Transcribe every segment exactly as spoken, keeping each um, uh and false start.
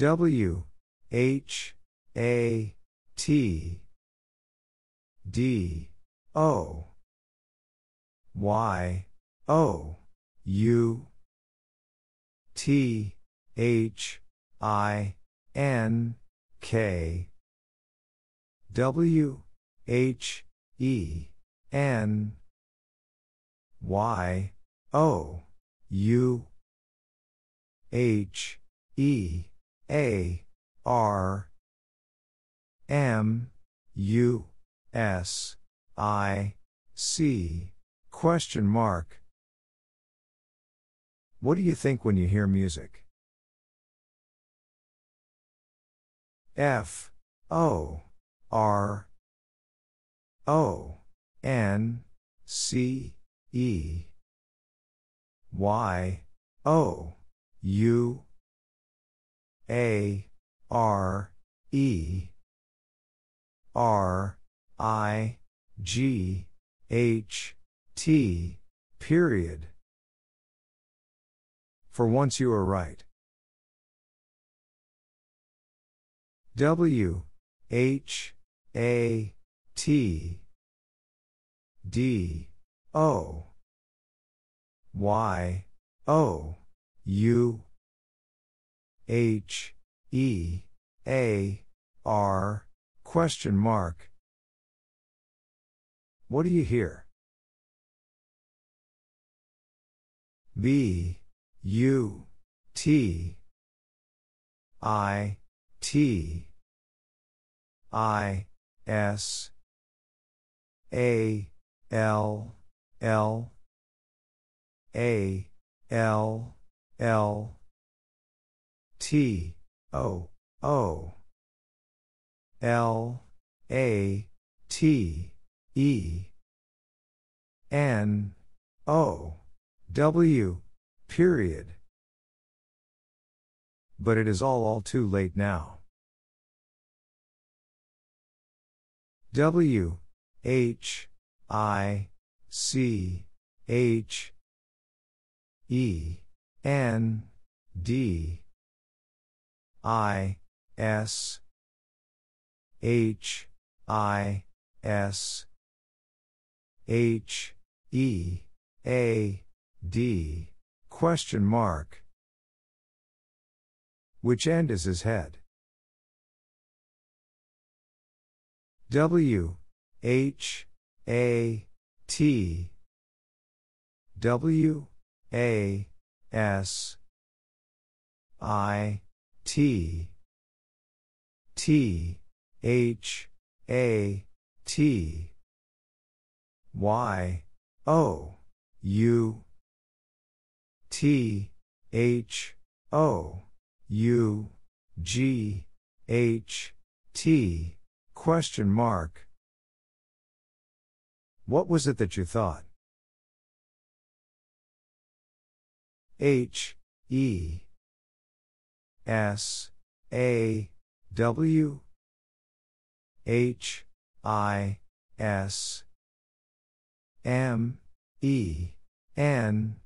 W H A T D O Y O U T H I N K W H E N Y O U H E A R M U S I C question mark. What do you think when you hear music? F O R O N C E Y O U A R E R I G H T period. For once you are right. W H A T D O Y O U H E A R question mark. What do you hear? B U T I T I S A L L A L L T O O L A T E N O W period. But it is all all too late now. W H I C H E N D I S H I S H E A D question mark. Which end is his head? W H A T W A S I T T H A T Y O U T H O U G H T question mark. What was it that you thought? H E S A W H I S M E N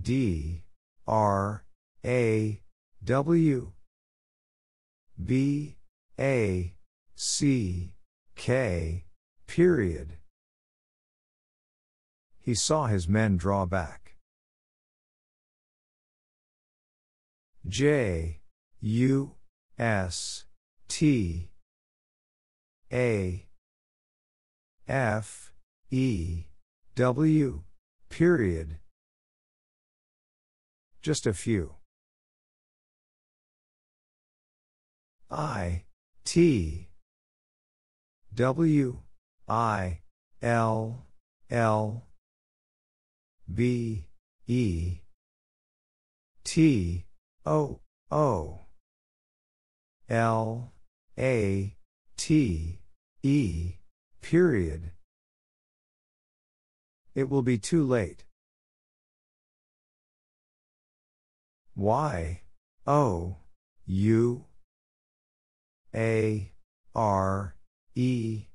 D R A W B A C K period. He saw his men draw back. J U S T A F E W period. Just a few. I T W I L L B E T O O L A T E period. It will be too late. Y O U A R E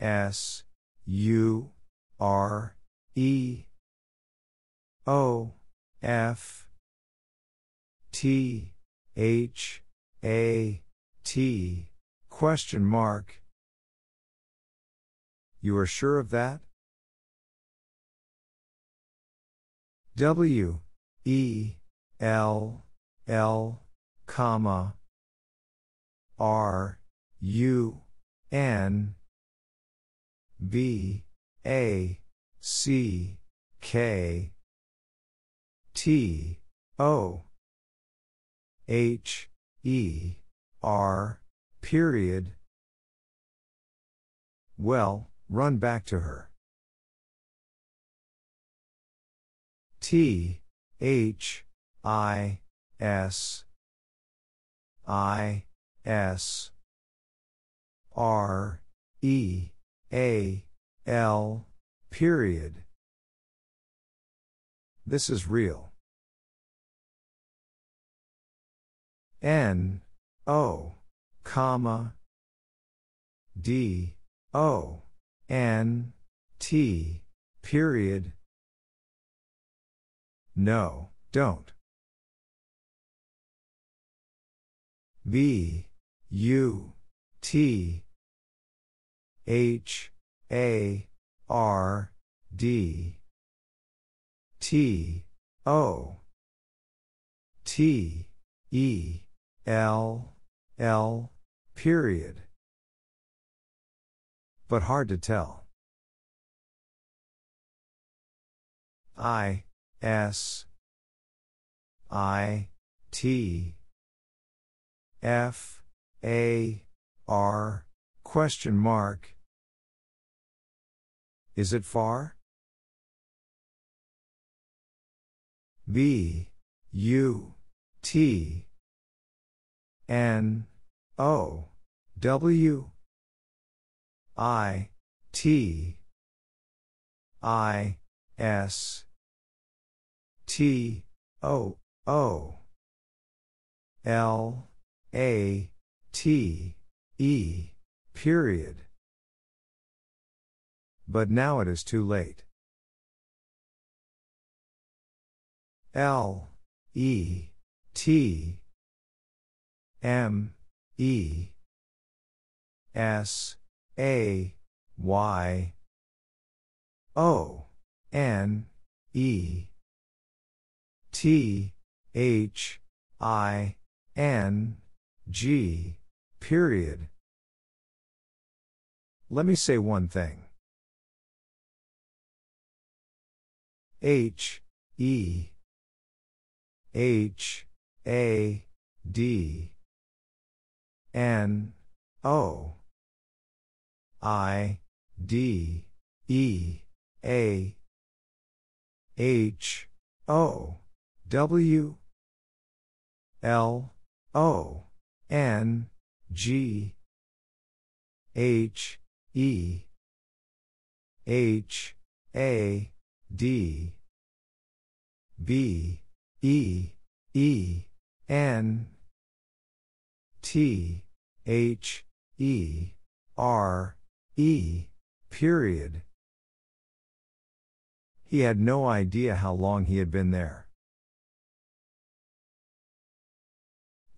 S U R E O F T H A T question mark. You are sure of that? W E L L comma R U N B A C K T O H E R period. Well, run back to her. T H I S I S R E A L period. This is real. N O comma D O N T period. No, don't. B U T H A R D T O T E L L period. But hard to tell. I S I T F A R question mark. Is it far? B U T N O W I T I S T O O L A T E period. But now it is too late. L E T M E S A Y O N E T H I N G period. Let me say one thing. H E H A D N O I D E A H O W L O N G H E H A D B E E N T H E R E period. He had no idea how long he had been there.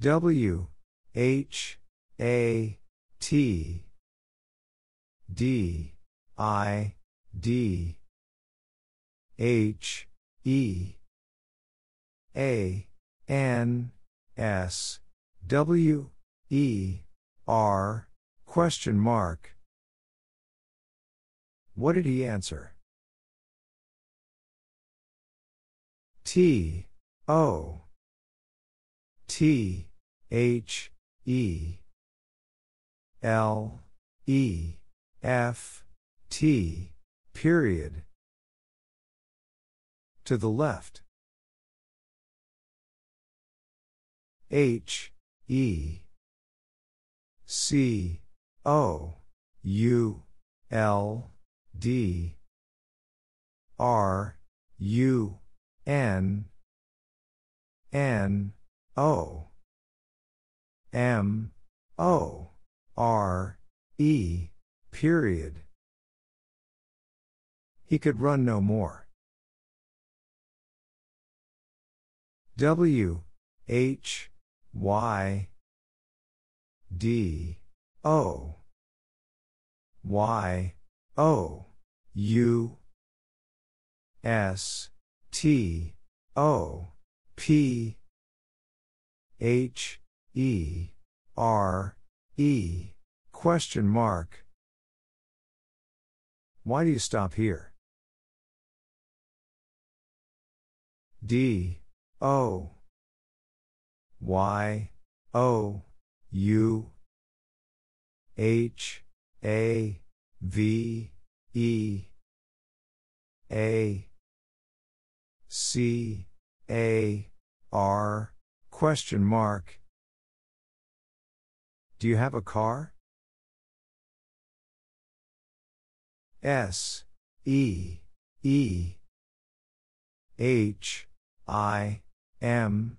W H A T D I D H E A N S W E R question mark. What did he answer? T O T H E L E F T period. To the left. H E C O U L D R U N N O M O R E period. He could run no more. W H Y D O Y O U S T O P H E R E question mark. Why do you stop here? D O Y O U H A V E A C A R question mark. Do you have a car? S E E H I M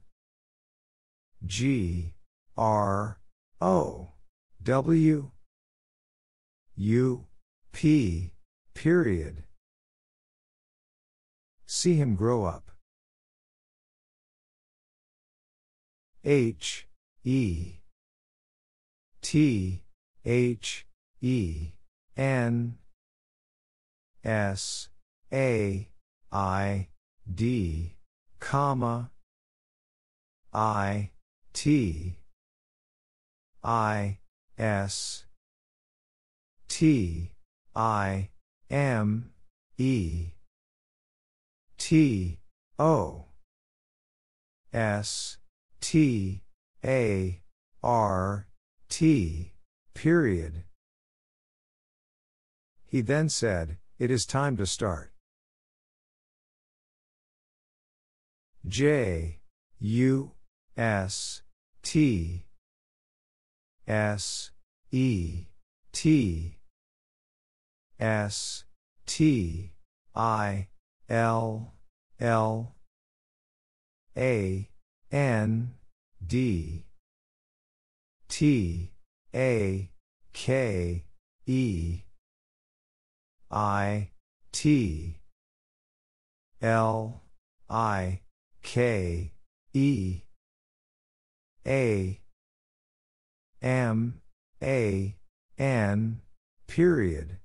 G R O W U P period. See him grow up. H E T H E N S A I D comma I T I S T I M E T O S T A R T period. He then said, "It is time to start." J U S T S E T S T I L L A N D T A K E I T L I K E A M A N period.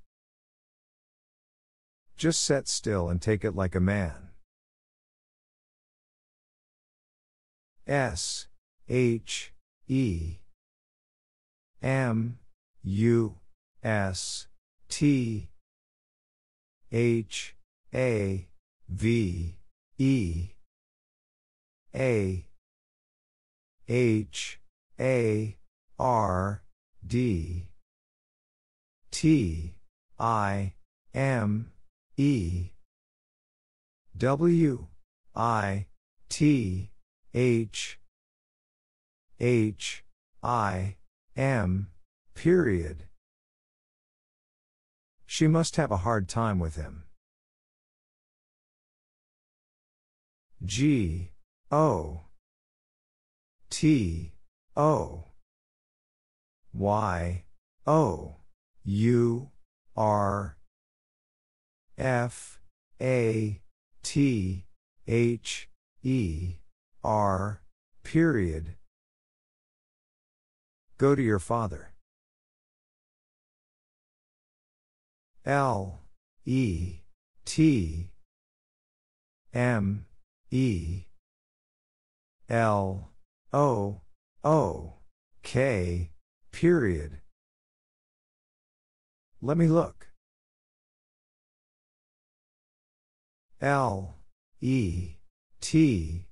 Just sit still and take it like a man. S H E M U S T H A V E A H A R D T I M E W I T H H I M period. She must have a hard time with him. G O T O Y O U R F A T H E R period. Go to your father. L E T M E L O O K period. Let me look. L E T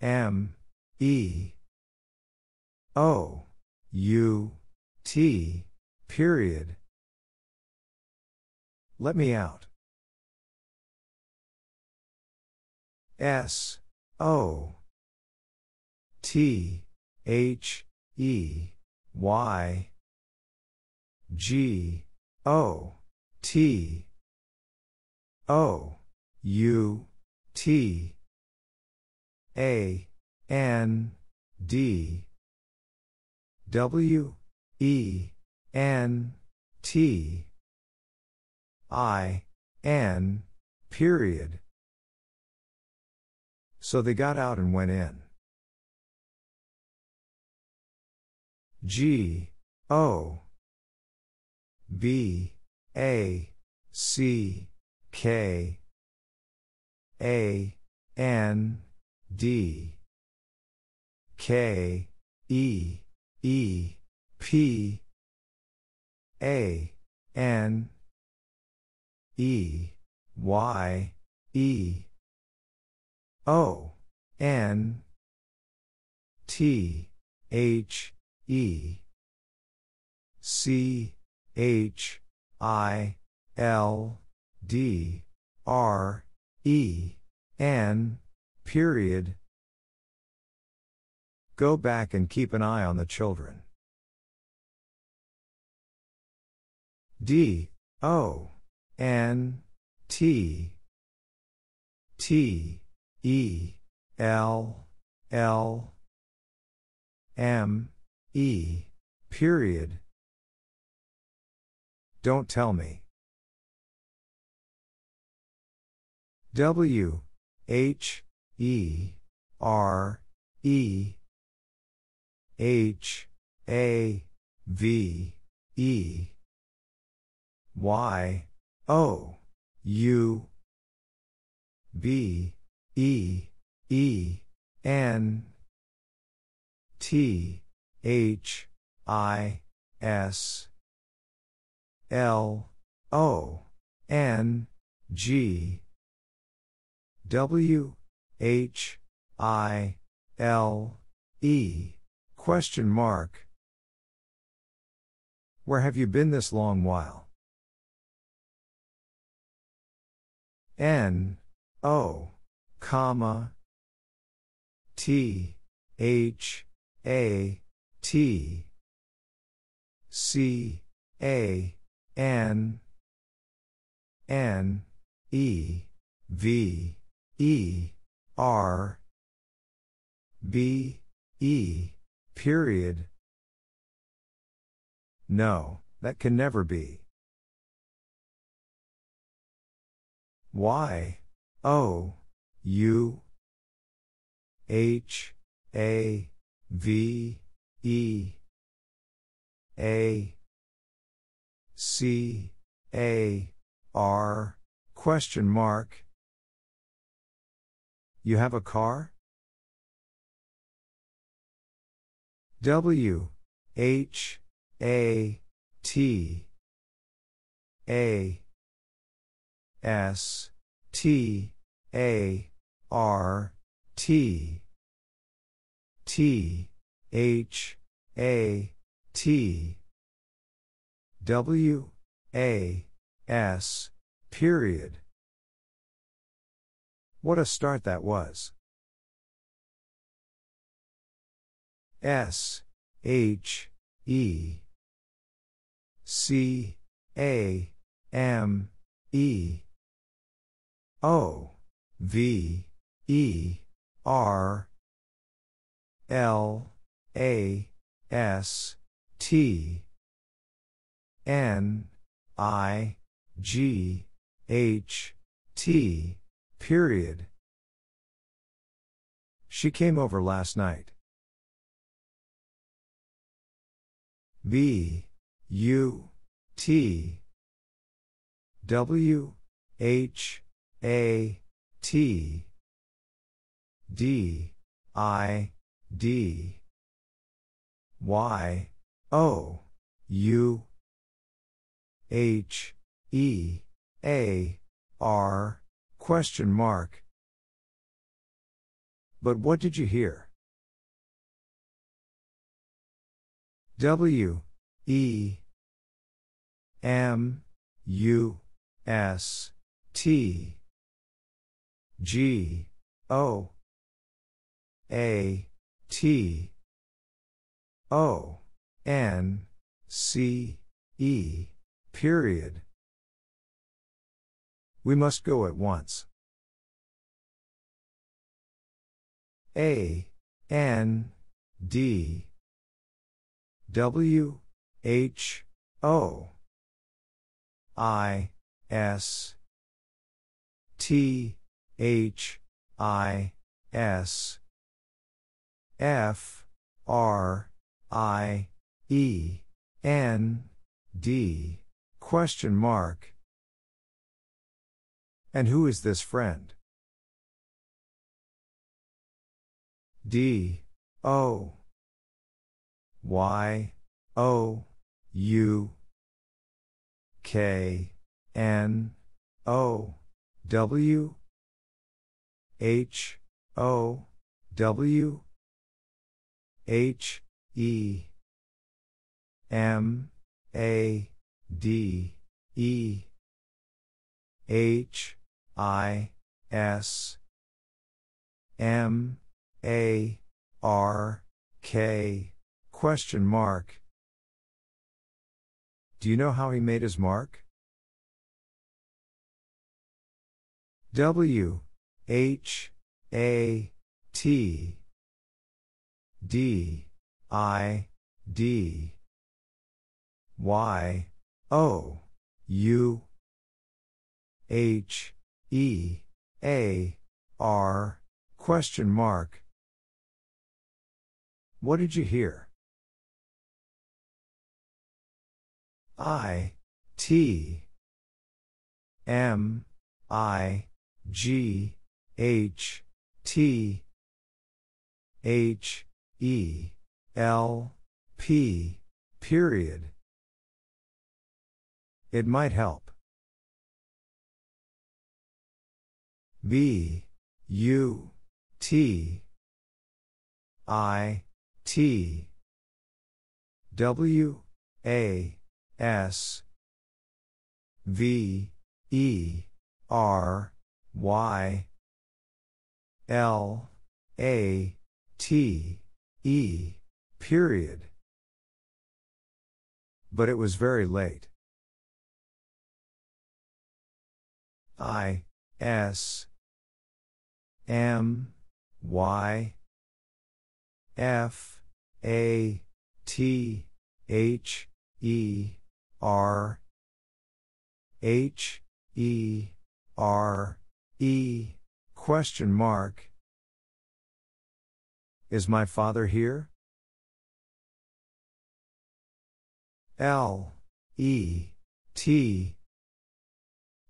M E O U T period. Let me out. S O T H E Y G O T O U T A N D W E N T I N period. So they got out and went in. G, O, B, A, C, K, A, N, D, K, E, E, P, A, N, E, Y, E, O, N, T, H, E, C, H, I, L, D, R, E, N, period. Go back and keep an eye on the children. D, O, N, T, T, E, L, L, M, E, period. Don't tell me. W, H, E, R, E, H, A, V, E, Y, O, U, B, E, E, N, T, H, I, S, L, O, N, G, W, H, I, L, E, question mark. Where have you been this long while? N, O, comma, T, H, A, T, C, A, N, N, E, V, E, R, B, E, period. No, that can never be. Y, O, U, H, A, V, E, A, C, A, R, question mark. You have a car? W, H, A, T, A, S, T, A, R, T, T, H, A, T, W, A, S, period. What a start that was. S, H, E, C, A, M, E, O, V, E, R, L, A, S, T, N, I, G, H, T, period. She came over last night. B, U, T, W, H, A, T, D, I, D, Y, O, U, H, E, A, R, question mark. But what did you hear? W, E, M, U, S, T, G, O, A, T, O, N, C, E, period. We must go at once. A, N, D, W, H, O, I, S, T, H, I, S, F, R, I, E. N. D. Question mark. And who is this friend? D. O. Y. O. U. K. N. O. W. H. O. W. H. E. M. A. D. E. H. I. S. M. A. R. K. Question mark. Do you know how he made his mark? W. H. A. T. D. I. D. Y. O. U. H. E. A. R. Question mark. What did you hear? I. T. M. I. G. H. T. H. E. L. P. Period. It might help. B. U. T. I. T. W. A. S. V. E. R. Y. L. A. T. E. Period. But it was very late. I. S. M. Y. F. A. T. H. E. R. H. E. R. E. Question mark. Is my father here? L. E. T.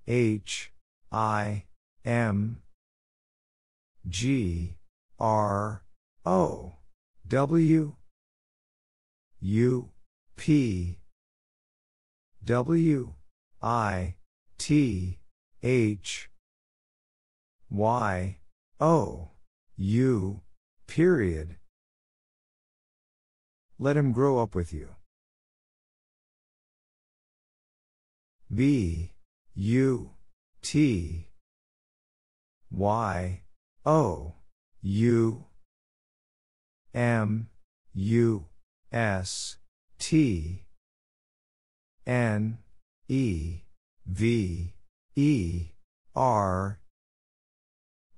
H. I. M. G. R. O. W. U. P. W. I. T. H. Y. O. U. Period. Let him grow up with you. B. U. T. Y. O. U. M. U. S. T. N. E. V. E. R.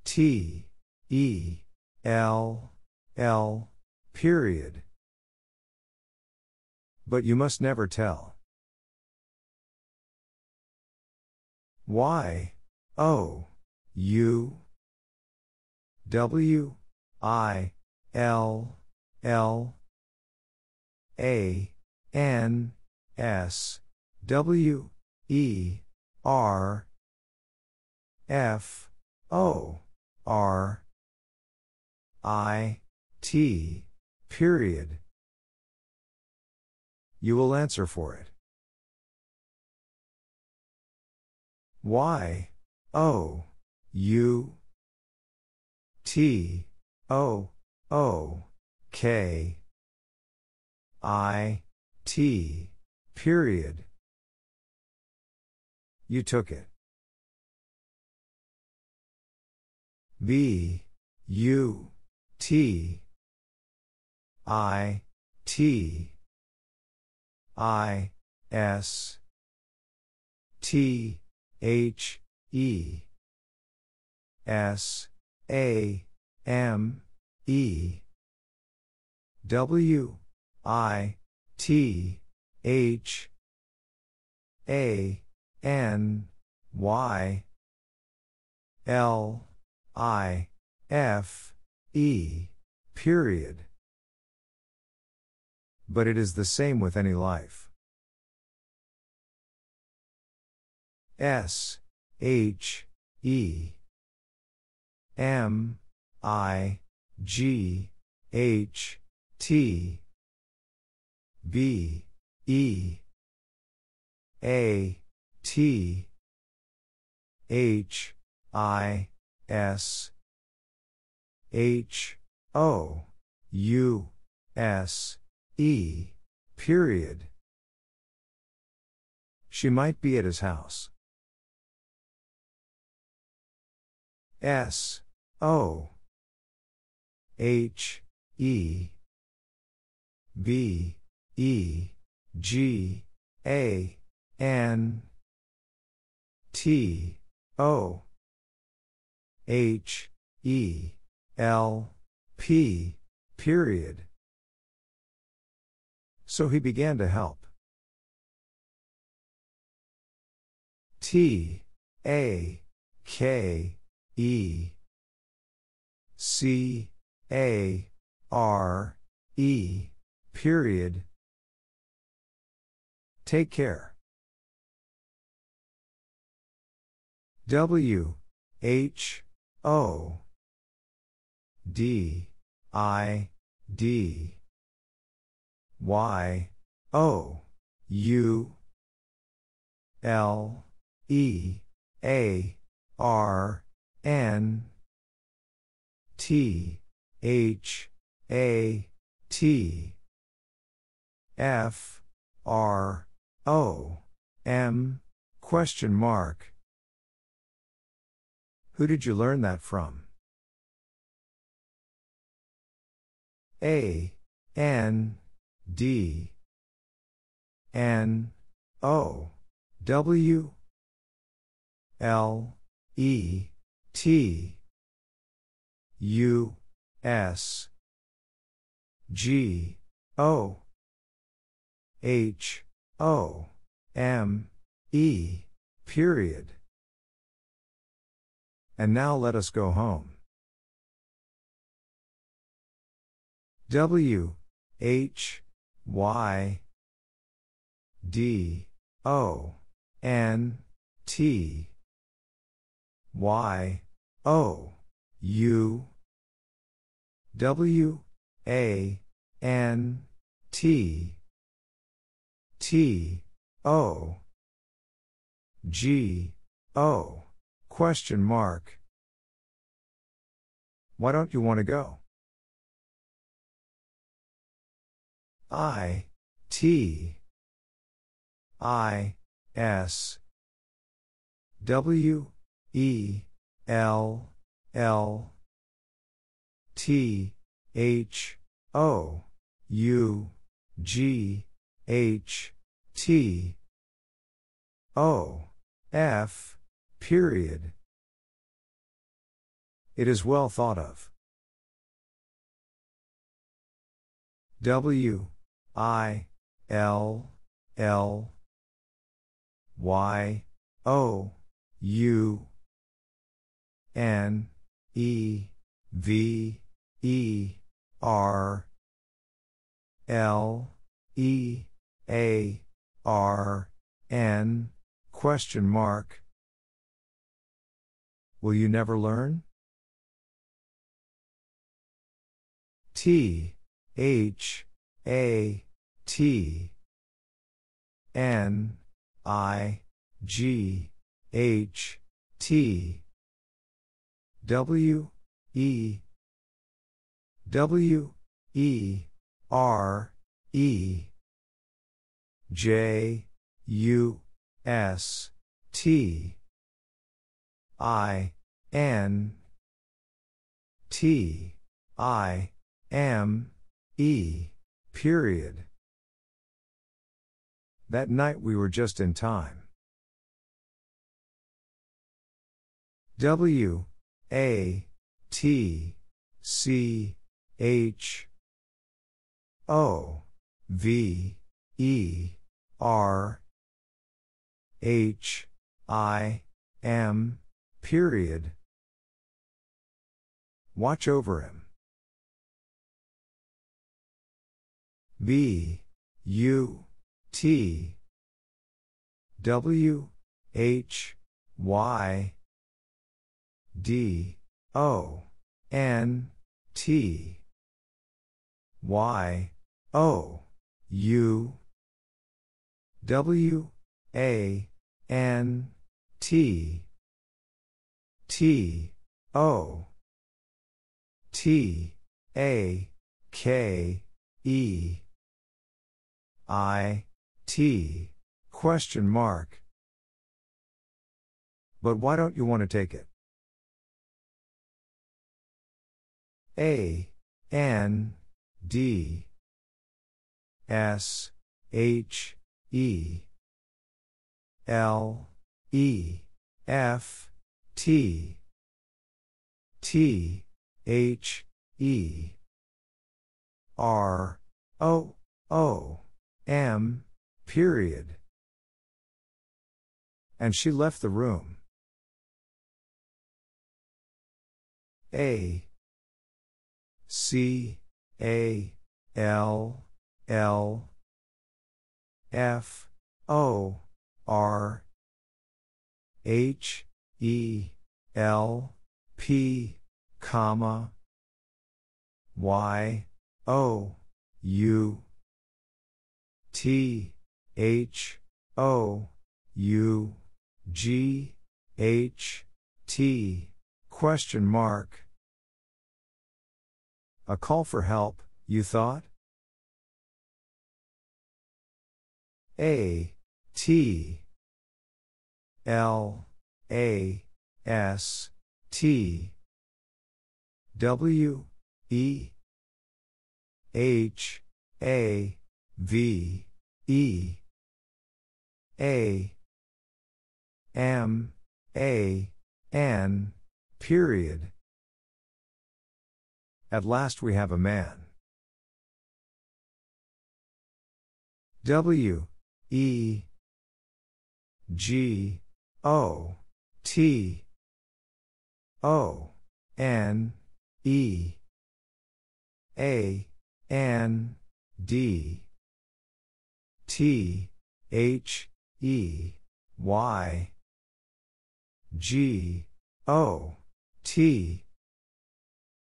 T. E. L. L. Period. But you must never tell. Y. O. U. W. I. L. L. A. N. S. W. E. R. F. O. R. I. T. Period. You will answer for it. Y. O. U. T. O. O. K. I. T. Period. You took it. B. U. T. I. T. I. S. T. H. E. S. A. M. E. W. I. T. H. A. N. Y. L. I. F. E. Period. But it is the same with any life. S. H. E. M. I. G. H. T. B. E. A. T. H. I. S. H. O. U. S. E. Period. She might be at his house. S. O. H. E. B. E. G. A. N. T. O. H. E. L. P. Period. So he began to help. T. A. K. E. C. A. R. E. Period. Take care. W. H. O. D. I. D. Y. O. U. L. E. A. R. N. T. H. A. T. F. R. O. M. Question mark. Who did you learn that from? A. N. D. N. O. W. L. E. T. U. S. G. O. H. O. M. E. Period. And now let us go home. W. H. Y. D. O. N. T. Y. O. U. W. A. N. T. T. O. G. O. Question mark. Why don't you want to go? I. T. I. S. W. E. L. L. T. H. O. U. G. H. T. O. F. Period. It is well thought of. W. I. L. L. Y. O. U. N. E. V. E. R. L. E. A. R. N. Question mark. Will you never learn? T. H. A. T. N. I. G. H. T. W. E. W. E. R. E. J. U. S. T. I. N. T. I. M. E. Period. That night we were just in time. W. A. T. C. H. O. V. E. R. H. I. M. Period. Watch over him. B U T W H Y D O N T Y O U W A N T T O T A K E I T question mark. But why don't you want to take it? A N D S H E L E F T T H E R O O M period. And she left the room. A C A L L F O R H E L P comma Y O U T H O U G H T question mark. A call for help, you thought? A T L A S T W E H A V E A M A N period. At last we have a man. W E G O T O N E A N D T H E Y G O T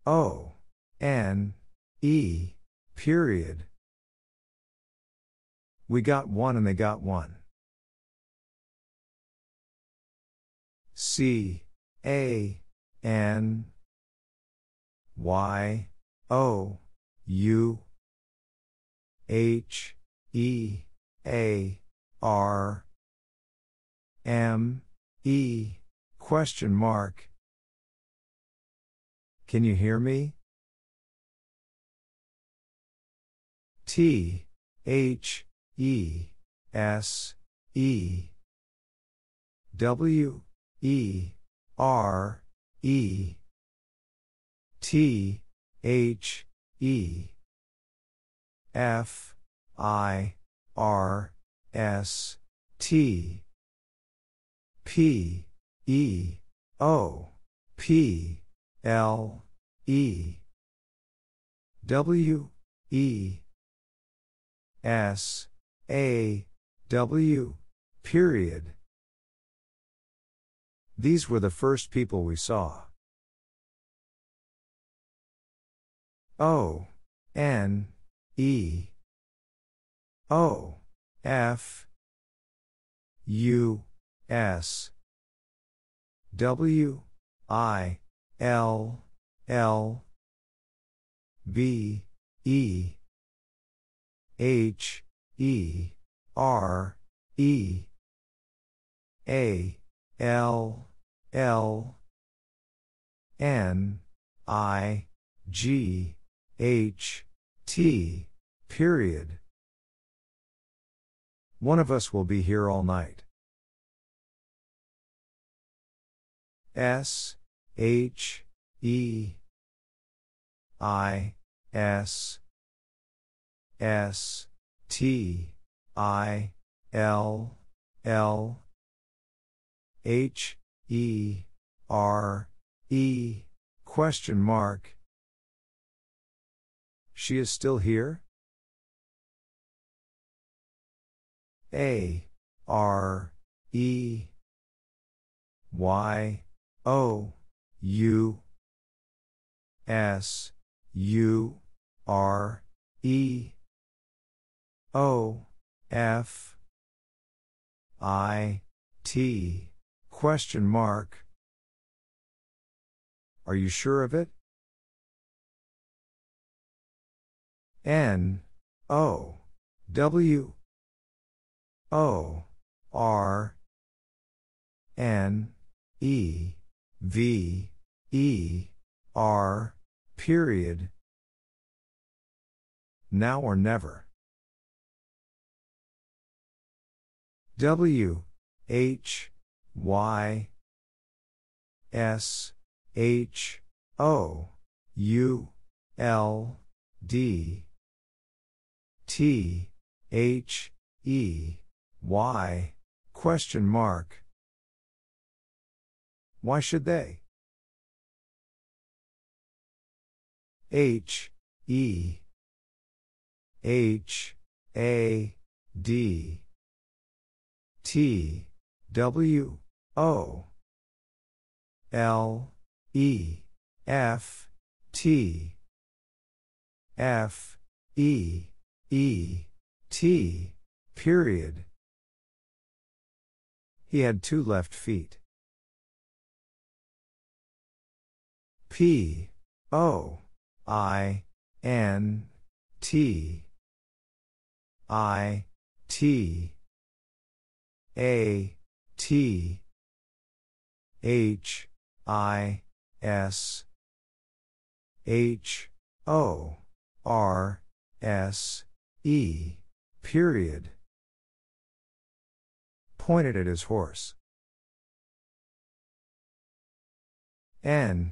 O N E period. We got one and they got one. C A N Y O U H E A R M E question mark. Can you hear me? T H E S E W E R E T H E F I R S T P E O P L E W E S A W period. These were the first people we saw. O N E O F U S W I L L B E H E R E A L L N I G H T period. One of us will be here all night. S H E I S S T I L L H E R E question mark. She is still here? A. R. E. Y. O. U. S. U. R. E. O. F. I. T. Question mark. Are you sure of it? N. O. W. O. R. N. E. V. E. R. Period. Now or never. W. H. Y. S. H. O. U. L. D. T. H. E. Y. Question mark. Why should they? H. E. H. A. D. T. W. O. L. E. F. T. F. E. E. T. Period. He had two left feet. P. O. I. N. T. I. T. A. T. H. I. S. H. O. R. S. E. Period. Pointed at his horse. N.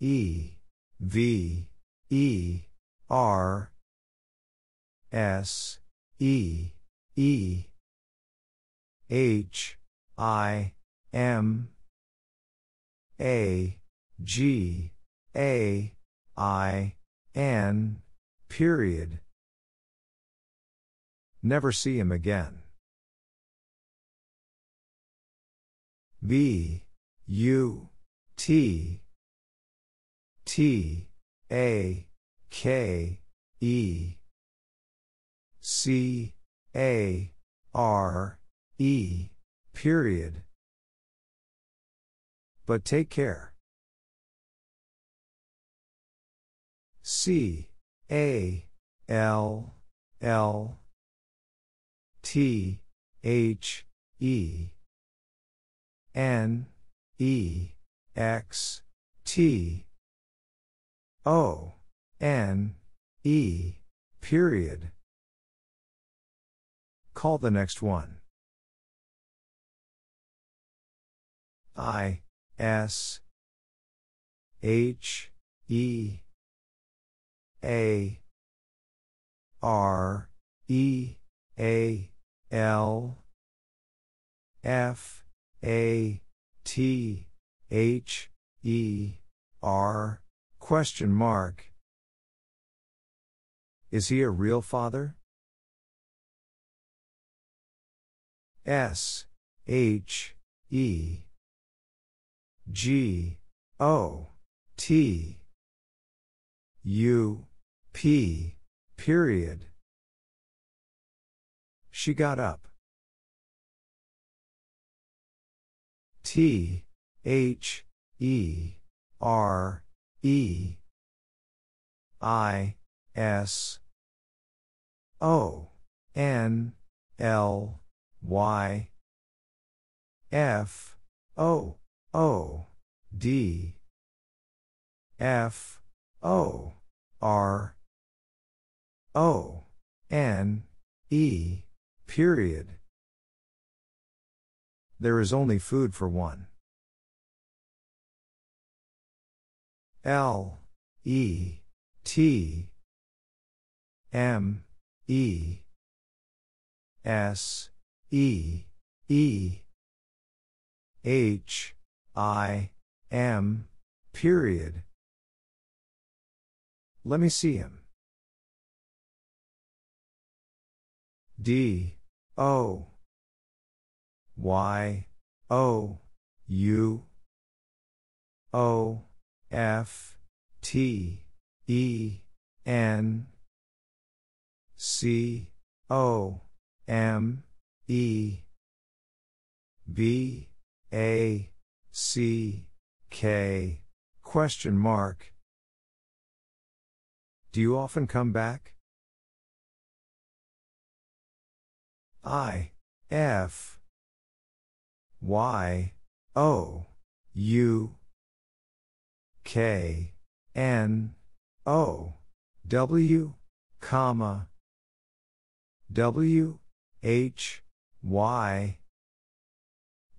E. V. E. R. S. E. E. H. I. M. A. G. A. I. N. Period. Never see him again. B. U. T. T. A. K. E. C. A. R. E. Period. But take care. C. A. L. L. T. H. E. N. E. X. T. O. N. E. Period. Call the next one. I. S. H. E. A. R. E. A. L. F. A. T. H. E. R. Question mark. Is he a real father? S. H. E. G. O. T. U. P. Period. She got up. T. H. E. R. E. I. S. O. N. L. Y. F. O. O. D. F. O. R. O. N. E. Period. There is only food for one. L. E. T. M. E. S. E. E. H. I. M. Period. Let me see him. D. O. Y, O, U, O, F, T, E, N, C, O, M, E, B, A, C, K, question mark. Do you often come back? I, F, Y, O, U, K, N, O, W, comma, W, H, Y,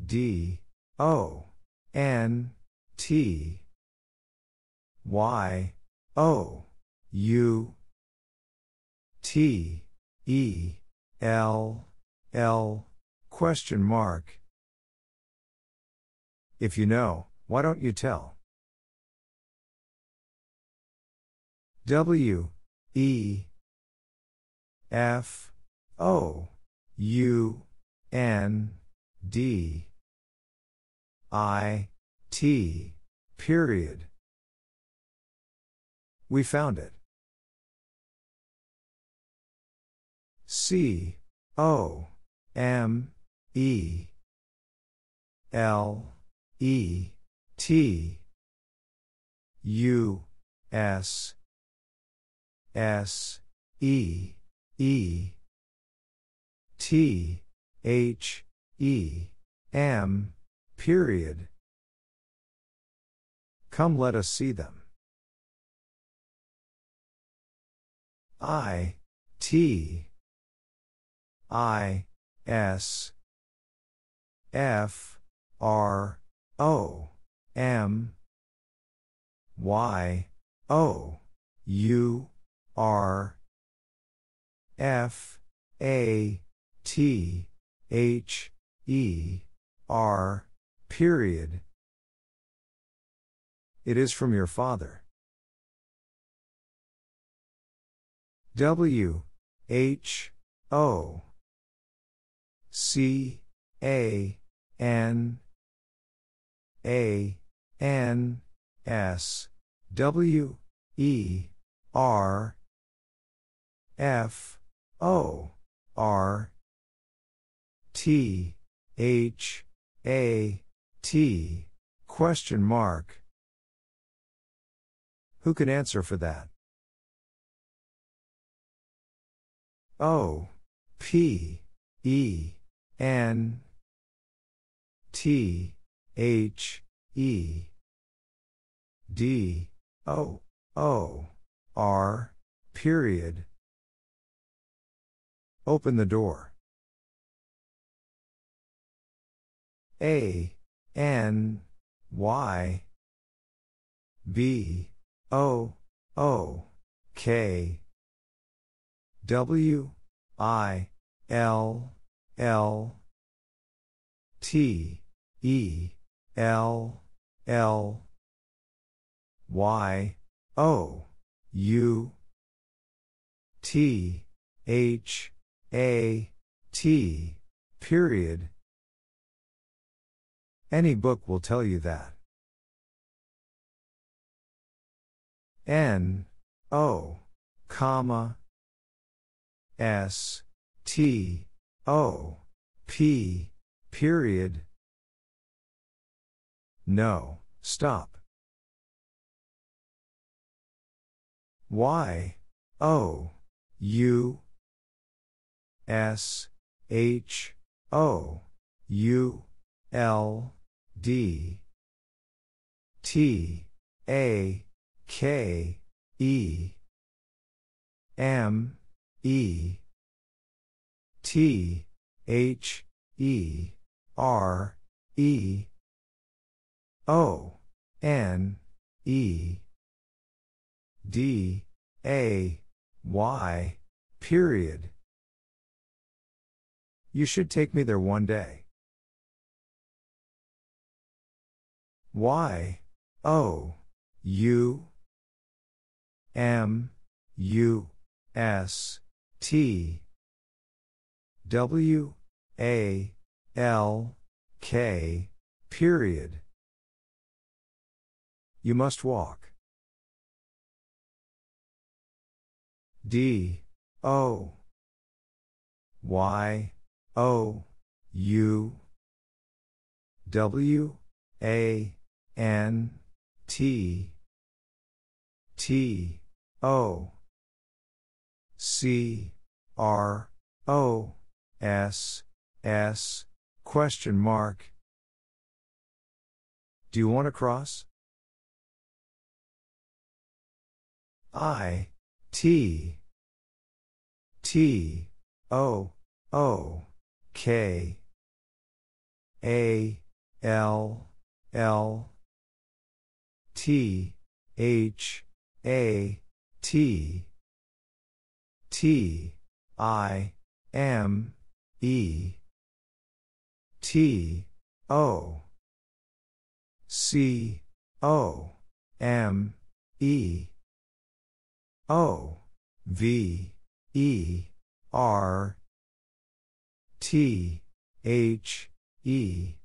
D, O, N, T, Y, O, U, T, E, L, L, question mark. If you know, why don't you tell? W, E, F, O, U, N, D, I, T, period. We found it. C, O, M, E, L, E, T, U, S, S, E, E, T, H, E, M, period. Come, let us see them. I, T, I, S, F, R, O, M, Y, O, U, R, F, A, T, H, E, R, period. It is from your father. W, H, O, C, A, N, A, N, S, W, E, R, F, O, R, T, H, A, T, question mark. Who can answer for that? O, P, E, N, T, H, E, D, O, O, R, period. Open the door. A, N, Y, B, O, O, K, W, I, L, L, T, E, L, L, Y, O, U, T, H, A, T, period. Any book will tell you that. N, O, comma, S, T, O, P, period. No, stop. Y, O, U, S, H, O, U, L, D, T, A, K, E, M, E, T, H, E, R, E, O, N, E, D, A, Y, period. You should take me there one day. Y, O, U, M, U, S, T, W, A, L, K, period. You must walk. D, O, Y, O, U, W, A, N, T, T, O, C, R, O, S, S, question mark. Do you want to cross? I, T, T, O, O, K, A, L, L, T, H, A, T, T, I, M, E, T, O, C, O, M, E, O, V, E, R, T, H, E,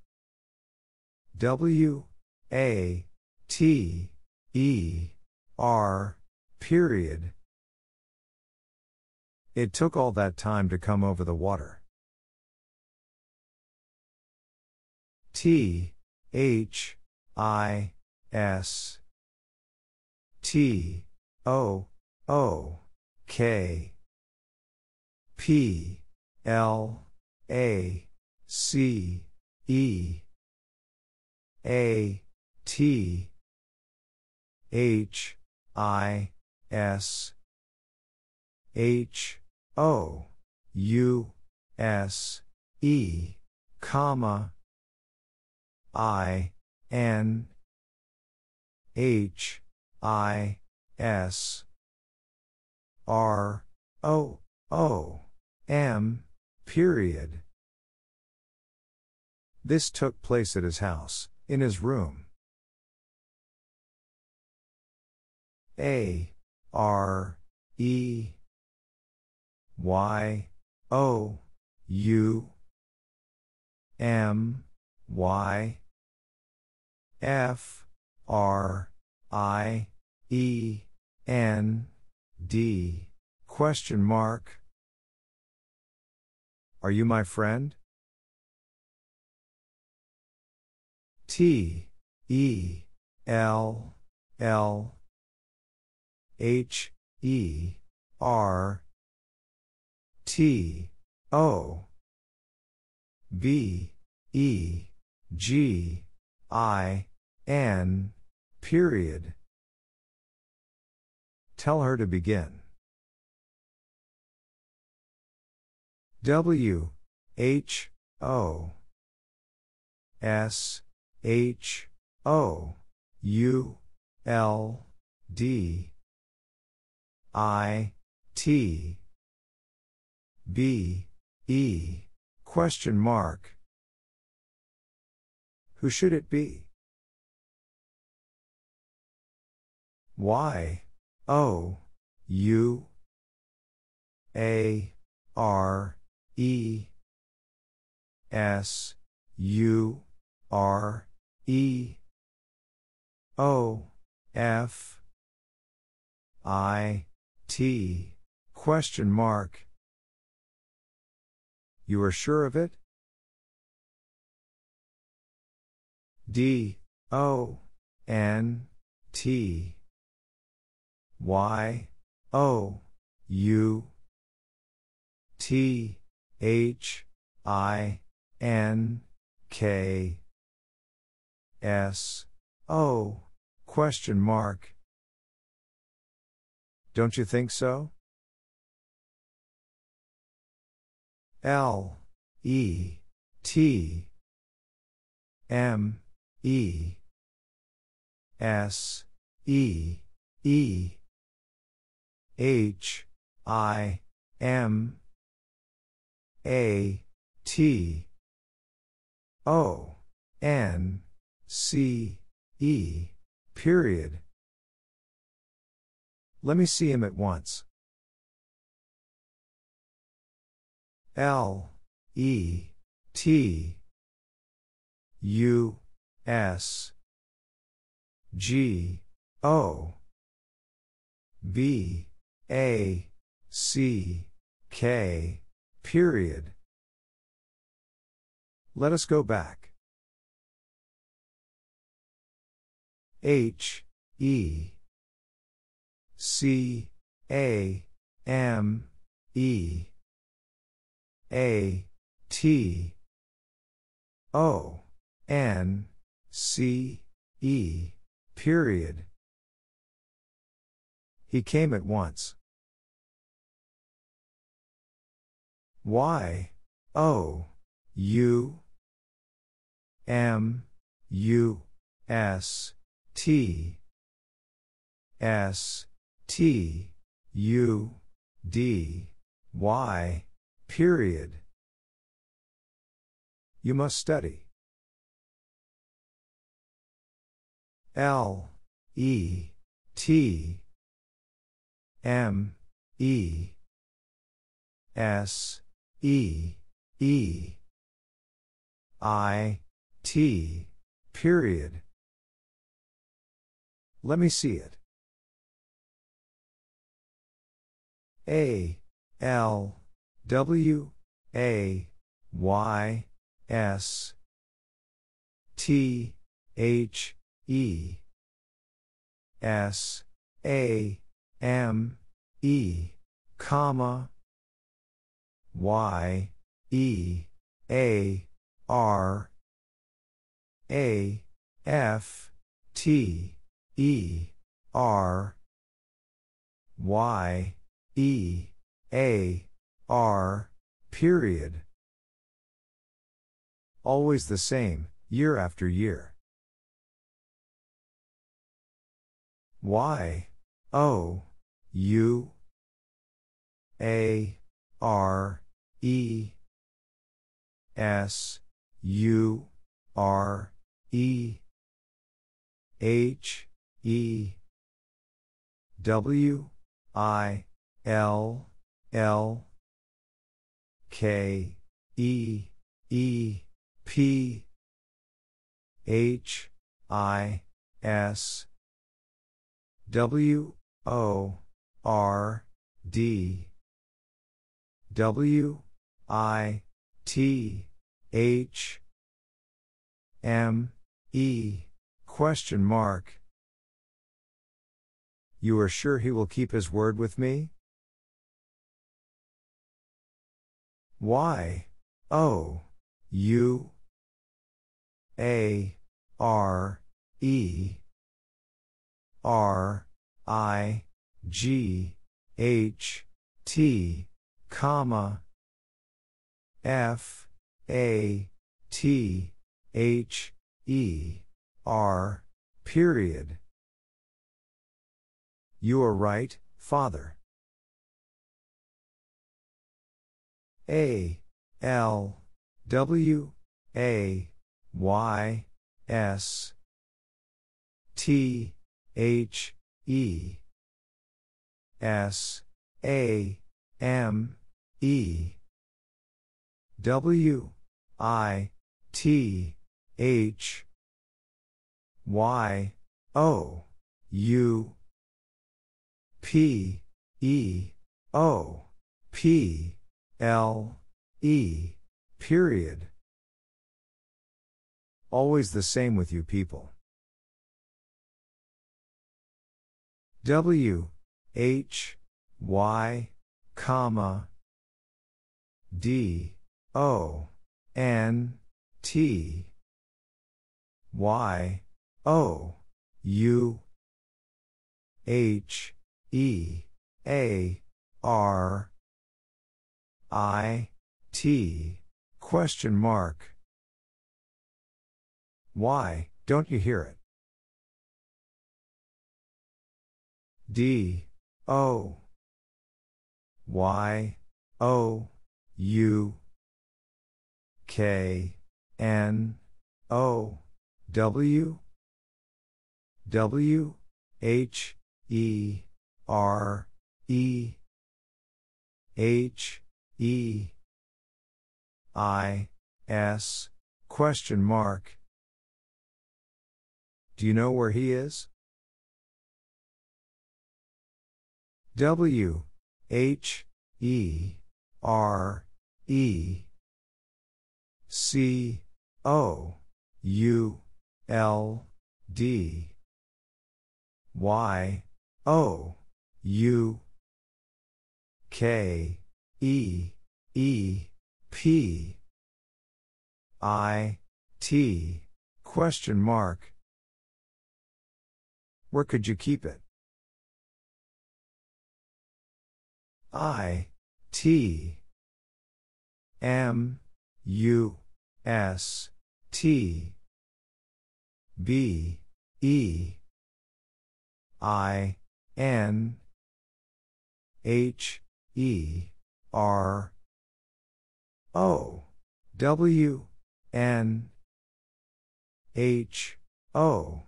W, A, T, E, R, period. It took all that time to come over the water. T, H, I, S, T, O, O, K, P, L, A, C, E, A, T, H, I, S, H, O, U, S, E, comma, I, N, H, I, S, R, O, O, M, period. This took place at his house, in his room. A, R, E, Y, O, U, M, Y, F, R, I, E, N, D, question mark. Are you my friend? T, E, L, L, H, E, R, T, O, B, E, G, I, N, period. Tell her to begin. W, H, O, S, H, O, U, L, D, I, T, B, E, question mark. Who should it be? Y, O, U, A, R, E, S, U, R, E, O, F, I, T, question mark. You are sure of it? D, O, N, T, Y, O, U, T, H, I, N, K, S, O, question mark. Don't you think so? L, E, T, M, E, S, E, E, H, I, M, A, T, O, N, C, E, period. Let me see him at once. L, E, T, U S G O B A C K period. Let us go back. H E C A M E A T O N C E period. He came at once. Y O U M U S T S T U D Y period. You must study. L E T M E S E E I T period. Let me see it. A L W A Y S T H E S A M E comma Y E A R A F T E R Y E A R period. Always the same, year after year. Y O U A R E S U R E H E W I L L K E E P H I S W O R D W I T H M E question mark. You are sure he will keep his word with me? Y O U A R E R I G H T comma F A T H E R period. You are right, Father. A L W A Y S T H E S A M E W I T H Y O U P E O P L E period. Always the same with you people. W H Y comma D O N T Y O U H E A R I T question mark. Why, don't you hear it? D O Y O U K N O W W H E R E H E I S question mark Do you know where he is? W. H. E. R. E. C. O. U. L. D. Y. O. U. K. E. E. P. I. T. Question mark. Where could you keep it? I. T. M. U. S. T. B. E. I. N. H. E. R. O. W. N. H. O.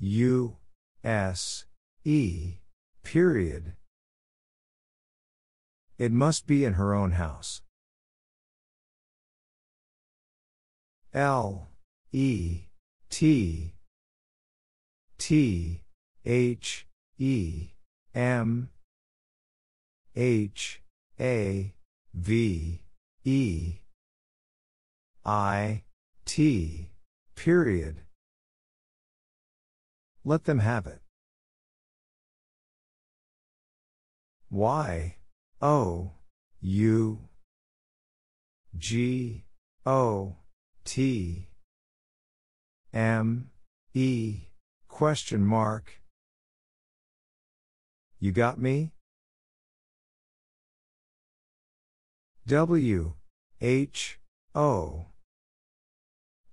U. S. E. Period. It must be in her own house. L. E. T. T. H. E. M. H. A. V. E. I. T. Period. Let them have it. Y. O. U. G. O. T. M. E. Question mark. You got me? W. H. O.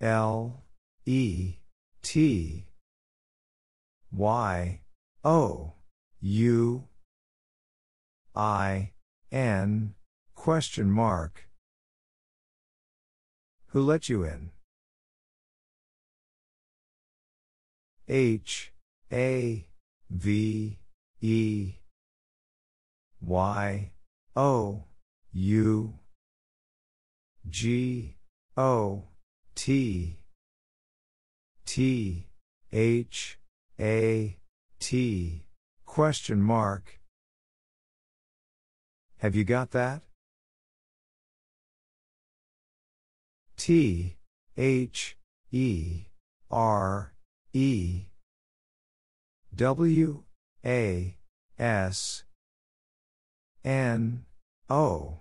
L. E. T. Y. O. U. I. N. Question mark. Who let you in? H. A. V. E. Y. O. U. G. O. T. T. H. A. T. Question mark. Have you got that? T. H. E. R. E. W. A. S. N. O.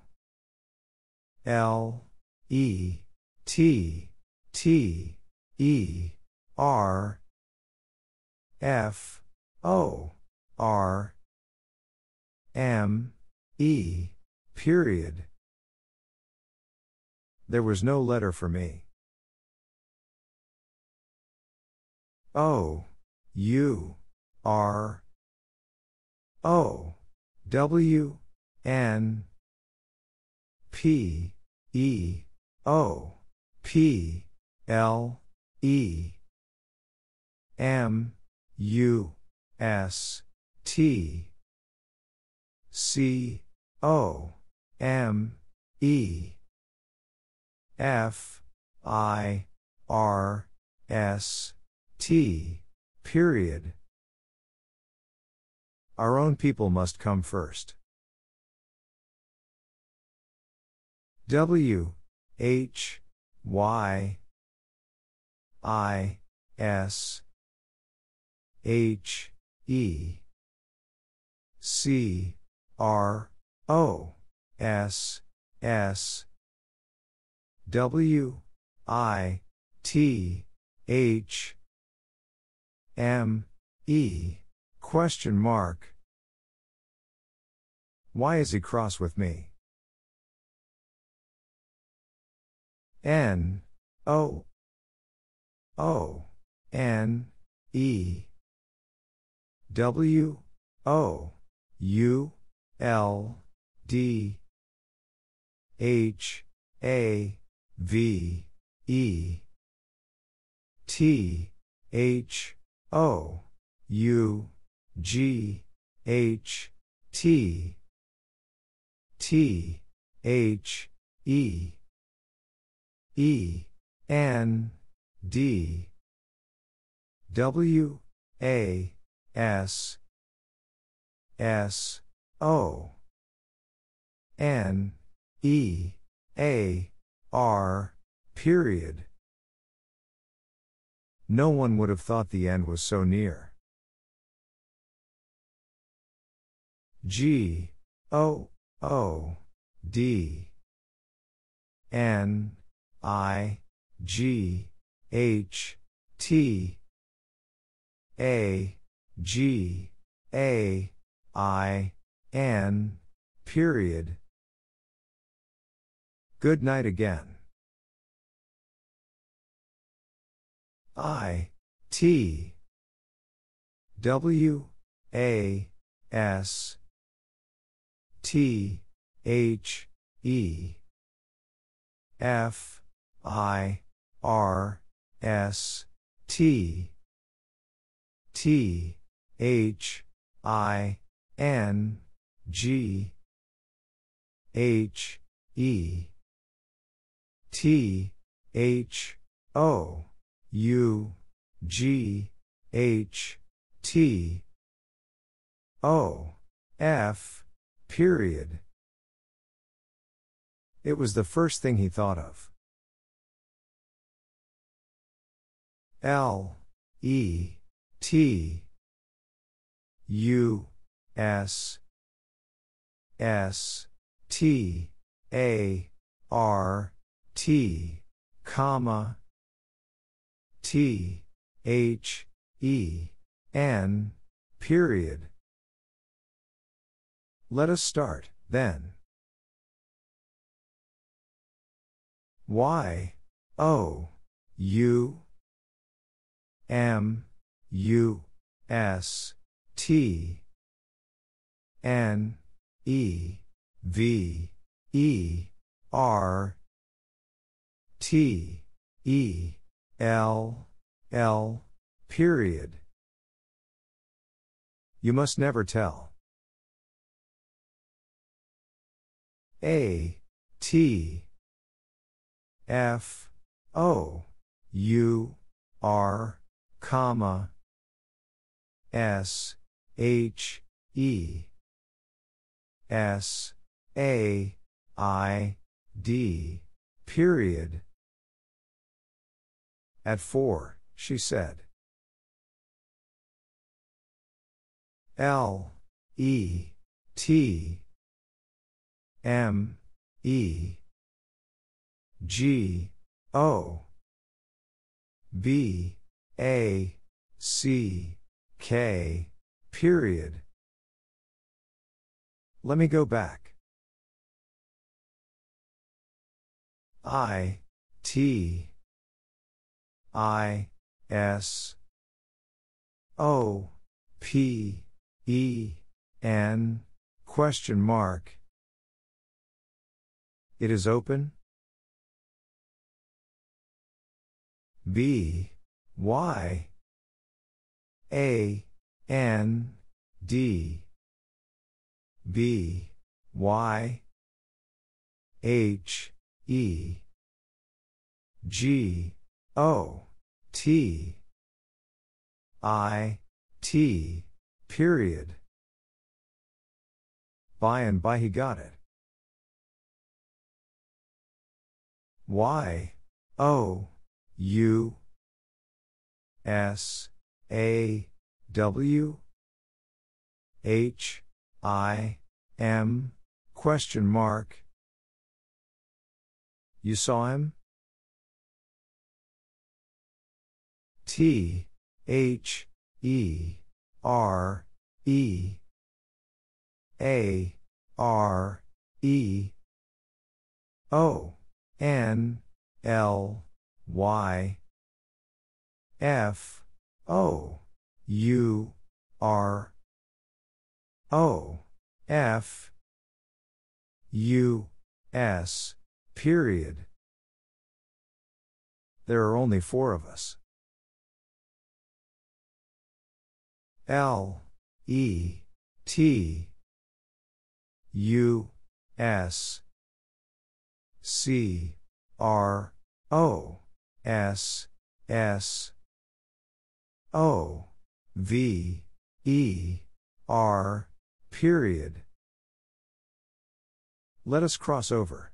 L. E. T. T. E. R. F. O. R. M. E. Period. There was no letter for me. O. U. R. O. W. N. P. E. O. P. L. E. M. U. S. T. C. O. M. E. F. I. R. S. T. Period. Our own people must come first. W. H. Y. I. S. H. E. C. R. O. S. S. W. I. T. H. M. E. Question mark. Why is he cross with me? N. O. O. N. E. W. O. U. L. D. H. A. V. E. T. H. O. U. G. H. T. T. H. E. E. N. D. W A S S O N E A R period. No one would have thought the end was so near. G O O D N I G H T A G A I N period. Good night again. I T W A S T H E F I R S T T H I N G H E T H O U G H T O F period. It was the first thing he thought of. L E T U S S T A R T comma T H E N period. Let us start, then. Y O U M U S T N E V E R T E L L period. You must never tell. A T F O U R comma S H E S A I D period. At four, she said. L E T M E G O B A C K period. Let me go back. I T I S O P E N question mark. It is open. B Y A N D B Y H E G O T I T period. By and by he got it. Y O U S A W H I M question mark. You saw him? T H E R E A R E O N L Y F O U R O F U S period. There are only four of us. L E T U S C R O S S O V E R period. Let us cross over.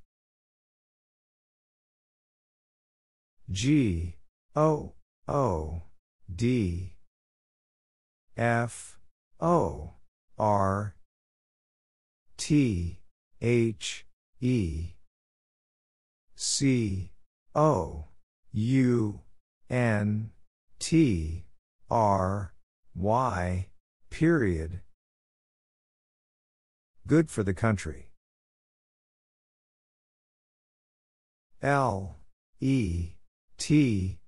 G O O D F O R T H E C O U N T R Y period. Good for the country. L E T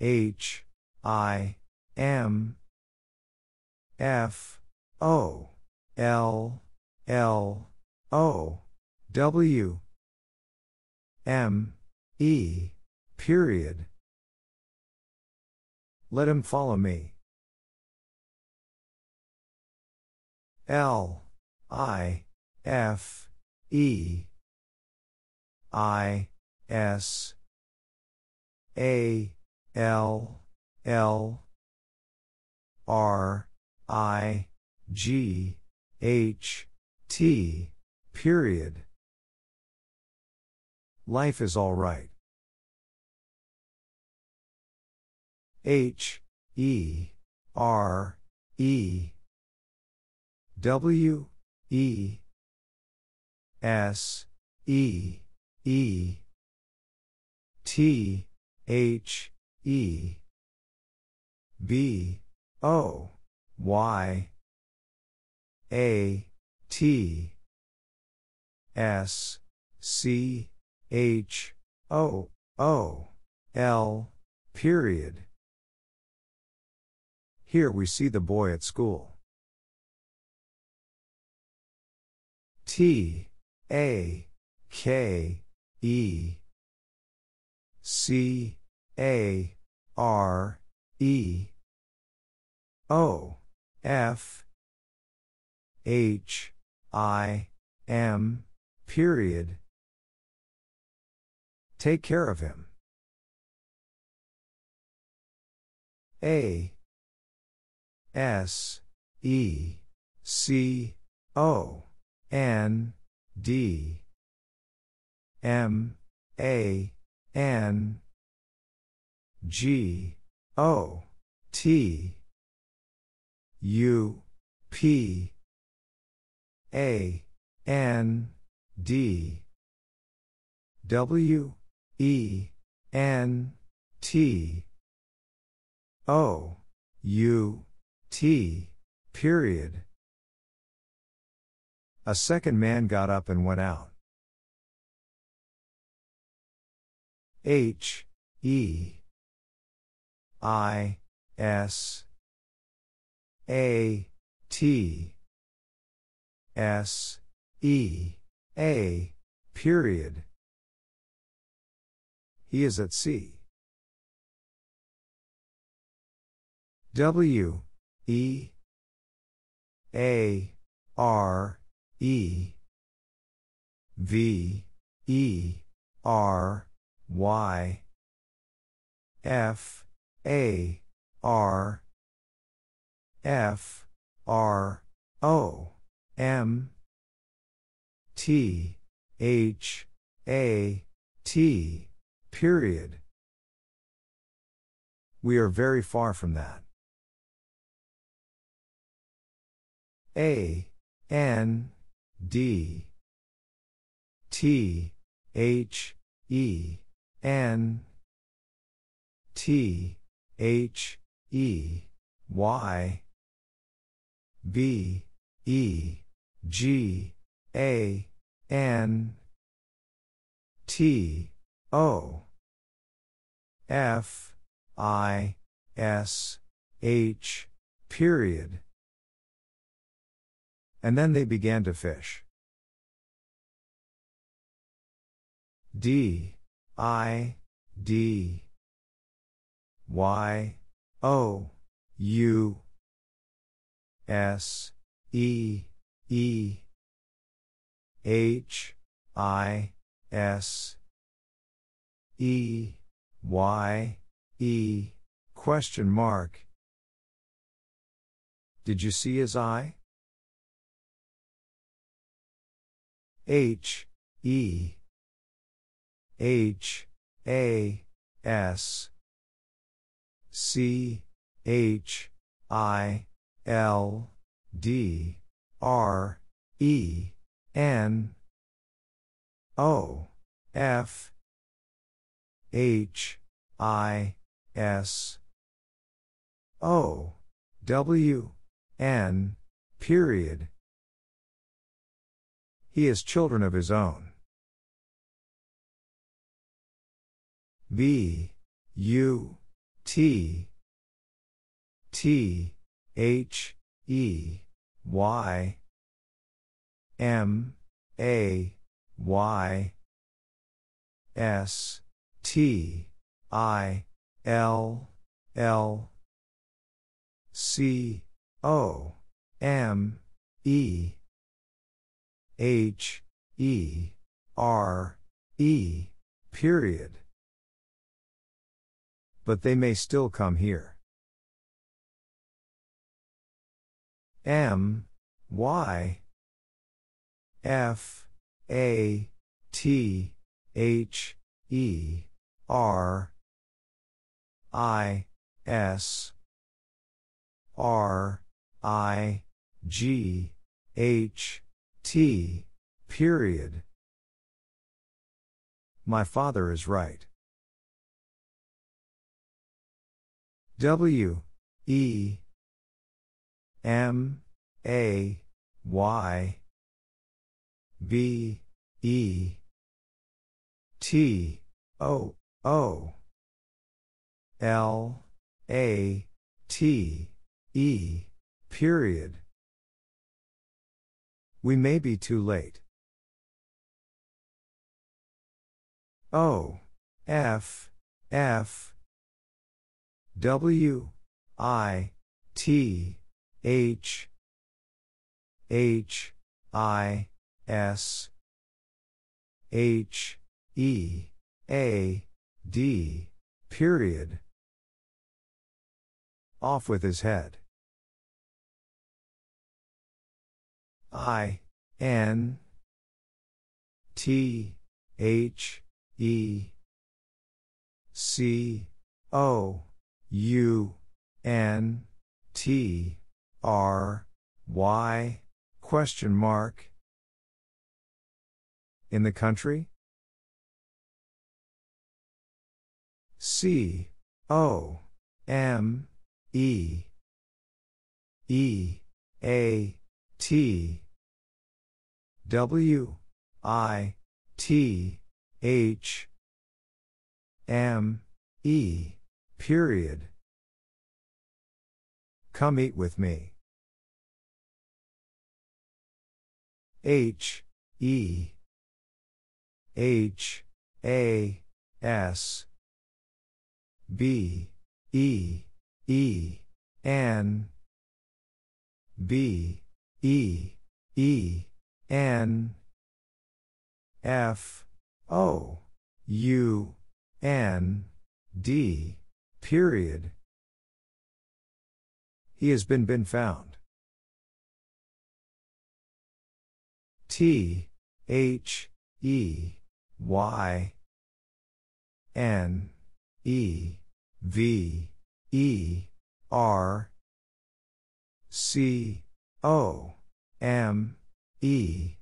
H I M F O L L O W M E period. Let him follow me. L I F E I S A L L R I G H T period. Life is all right. H E R E W E S E E T H E B O Y A T S C H O O L period. Here we see the boy at school. T A K E C A R E O F H I M period. Take care of him. A S E C O N D M A N G O T U P A N D W E N T O U T period. A second man got up and went out. H E I S A T S E A period. He is at sea. W E A R E V E R Y F A R F R O M T H A T period. We are very far from that. A N D T H E N T H E Y B E G A N T O F I S H period. And then they began to fish. D I D Y O U S E E H I S E Y E Question mark. Did you see his eye? H, E, H, A, S, C, H, I, L, D, R, E, N, O, F, H, I, S, O, W, N, period. He has children of his own. B, U, T, T, H, E, Y, M, A, Y, S, T, I, L, L, C, O, M, E, H, E, R, E, period. But they may still come here. M, Y, F, A, T, H, E, R, I, S, R, I, G, H, T, period. My father is right. W, E, M, A, Y, B, E, T, O, O, L, A, T, E, period. We may be too late. O, F, F, W, I, T, H, H, I, S, H, E, A, D, period. Off with his head. I, N, T, H, E, C, O, U, N, T, R, Y, question mark. In the country? C, O, M, E, E, A, T, W, I, T, H, M, E, period. Come eat with me. H, E, H, A, S, B, E, E, N, B, E, E, N, F, O, U, N, D, period. He has been been found. T, H, E, Y, N, E, V, E, R, C, O, M, E,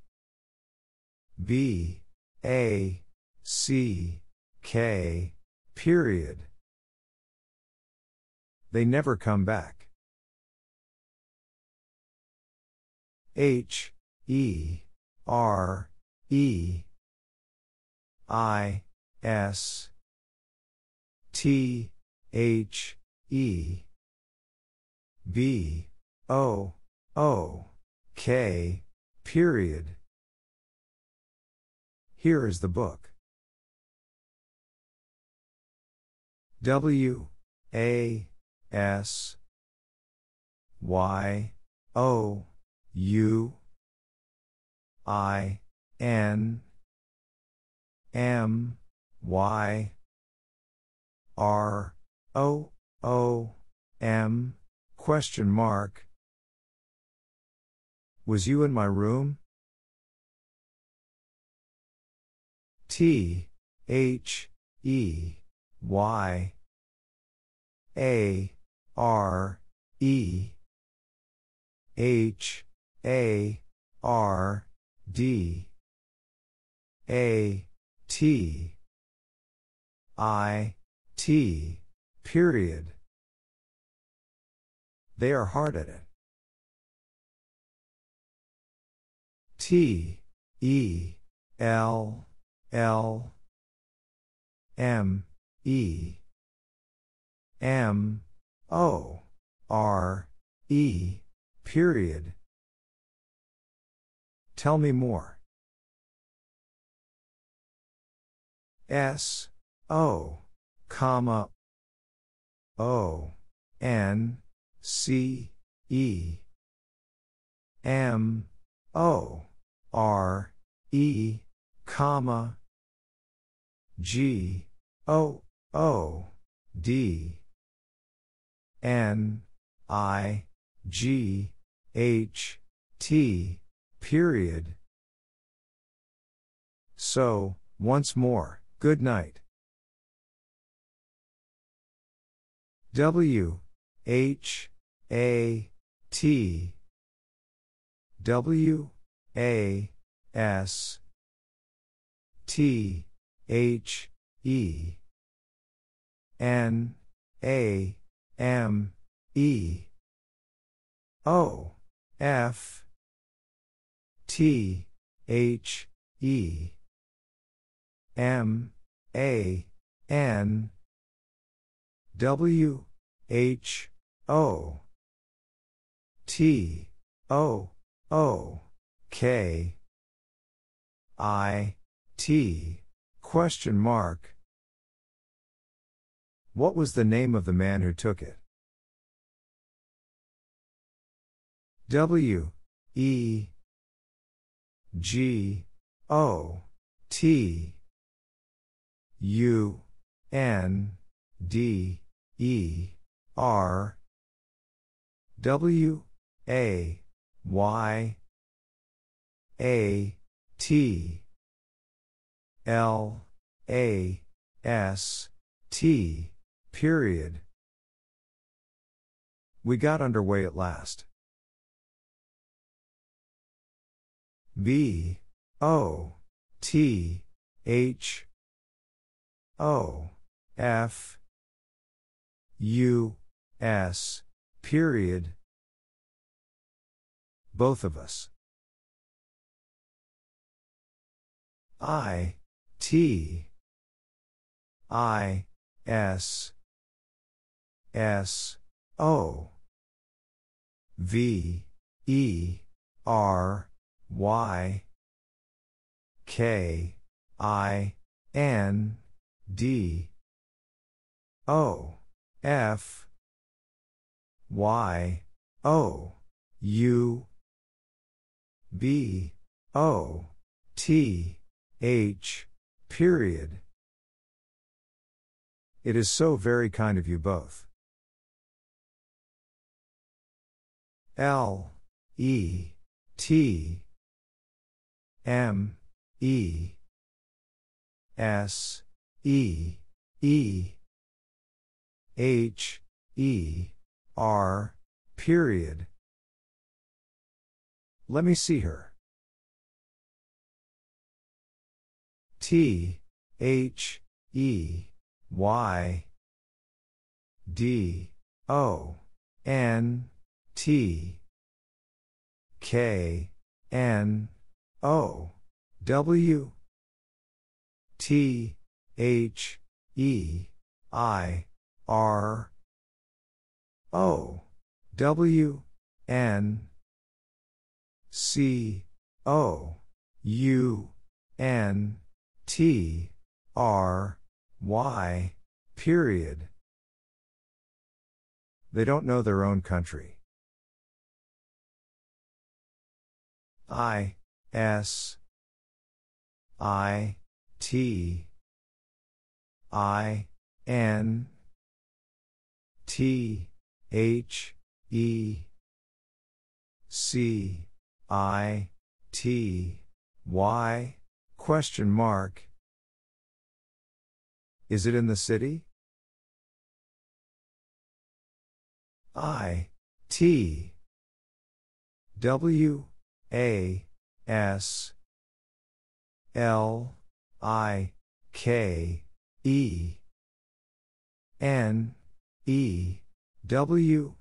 B, A, C, K, period. They never come back. H, E, R, E, I, S, T, H, E, B, O, O, K, period. Here is the book. W, A, S, Y, O, U, I, N, M, Y, R, O, O. M. Question mark. Was you in my room? T. H. E. Y. A. R. E. H. A. R. D. A. T. I. T. Period. They are hard at it. T. E. L. L. M. E. M. O. R. E. Period. Tell me more. S. O. Comma. O. N. C. E. M. O. R. E. Comma. G. O. O. D. N. I. G. H. T. Period. So, once more, good night. W. H. A. T. W. A. S. T. H. E. N. A. M. E. O. F. T. H. E. M. A. N. W. H. O. T. O. O. K. I. T. Question mark. What was the name of the man who took it? W. E. G. O. T. U. N. D. E. R. W. A. Y. A. T. L. A. S. T. Period. We got underway at last. B. O. T. H. O. F. U. S. Period. Both of us. I. T. I. S. S. O. V. E. R. Y. K. I. N. D. O. F. Y. O. U. B. O. T. H. Period. It is so very kind of you both. L. E. T. M. E. S. E. E. H. E. R. Period. Let me see her. T. H. E. Y. D. O. N. T. K. N. O. W. T. H. E. I. R. O. W. N. C. O. U. N. T. R. Y. Period. They don't know their own country. I. S. I. T. I. N. T H E C I T Y question mark. Is it in the city? I T W A S L I K E N E W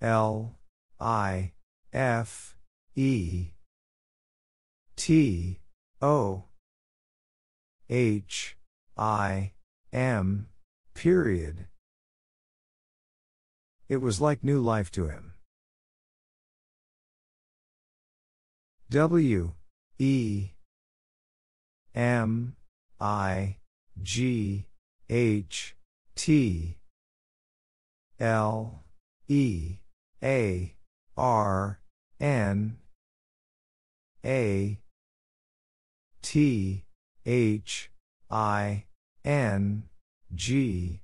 L I F E T O H I M period. It was like new life to him. W E M I G H T L E A R N A T H I N G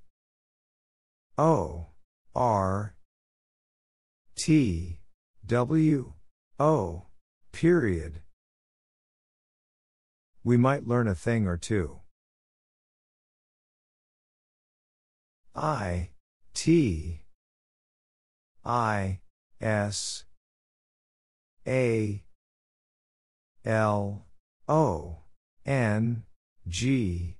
O R T W O period. We might learn a thing or two. I T I S A L O N G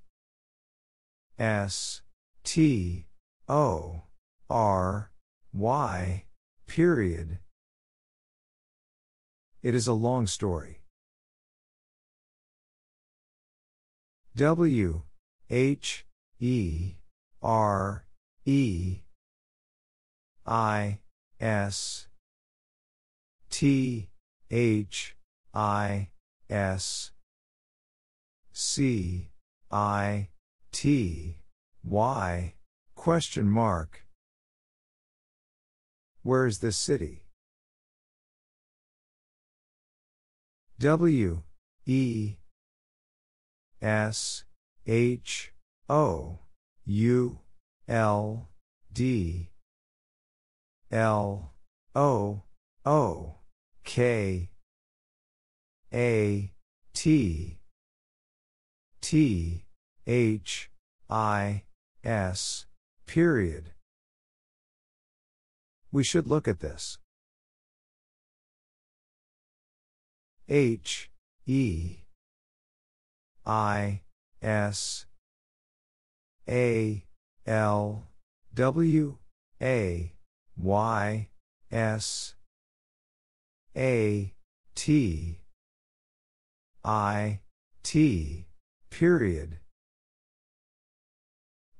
S T O R Y period. It is a long story. W H E R E I S T H I S C I T Y question mark. Where is this city? W E S H O U L D L O O K A T T H I S period. We should look at this. H E I S A L W A Y S A T I T period.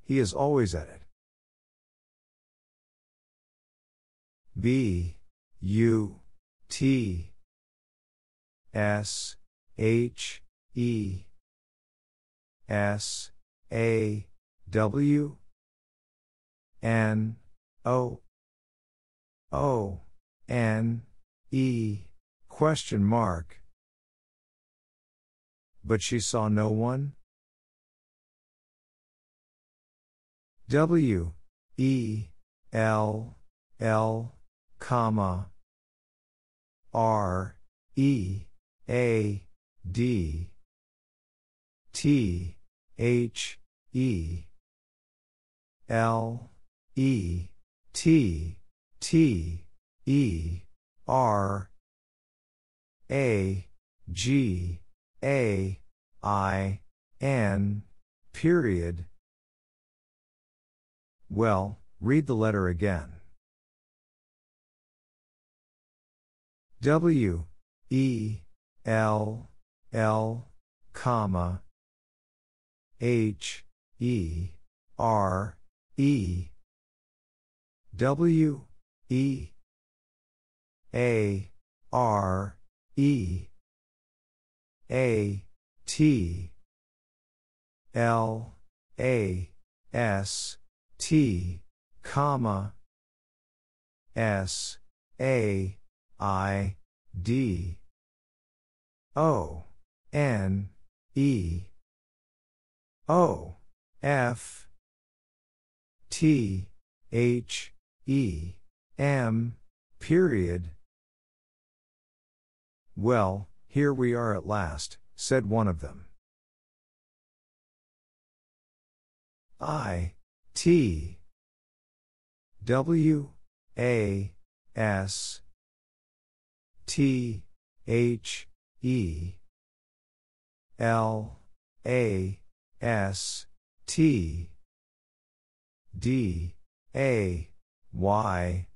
He is always at it. B U T S H E S A W N O O N E question mark. But she saw no one. W E L L comma R E A D T H E L E T T E R A G A I N period. Well, read the letter again. W E L L comma H E R E W E A R E A T L A S T comma S A I D O N E O F T H E M period. Well, here we are at last, said one of them. I T W A S T H E L A S T D A Y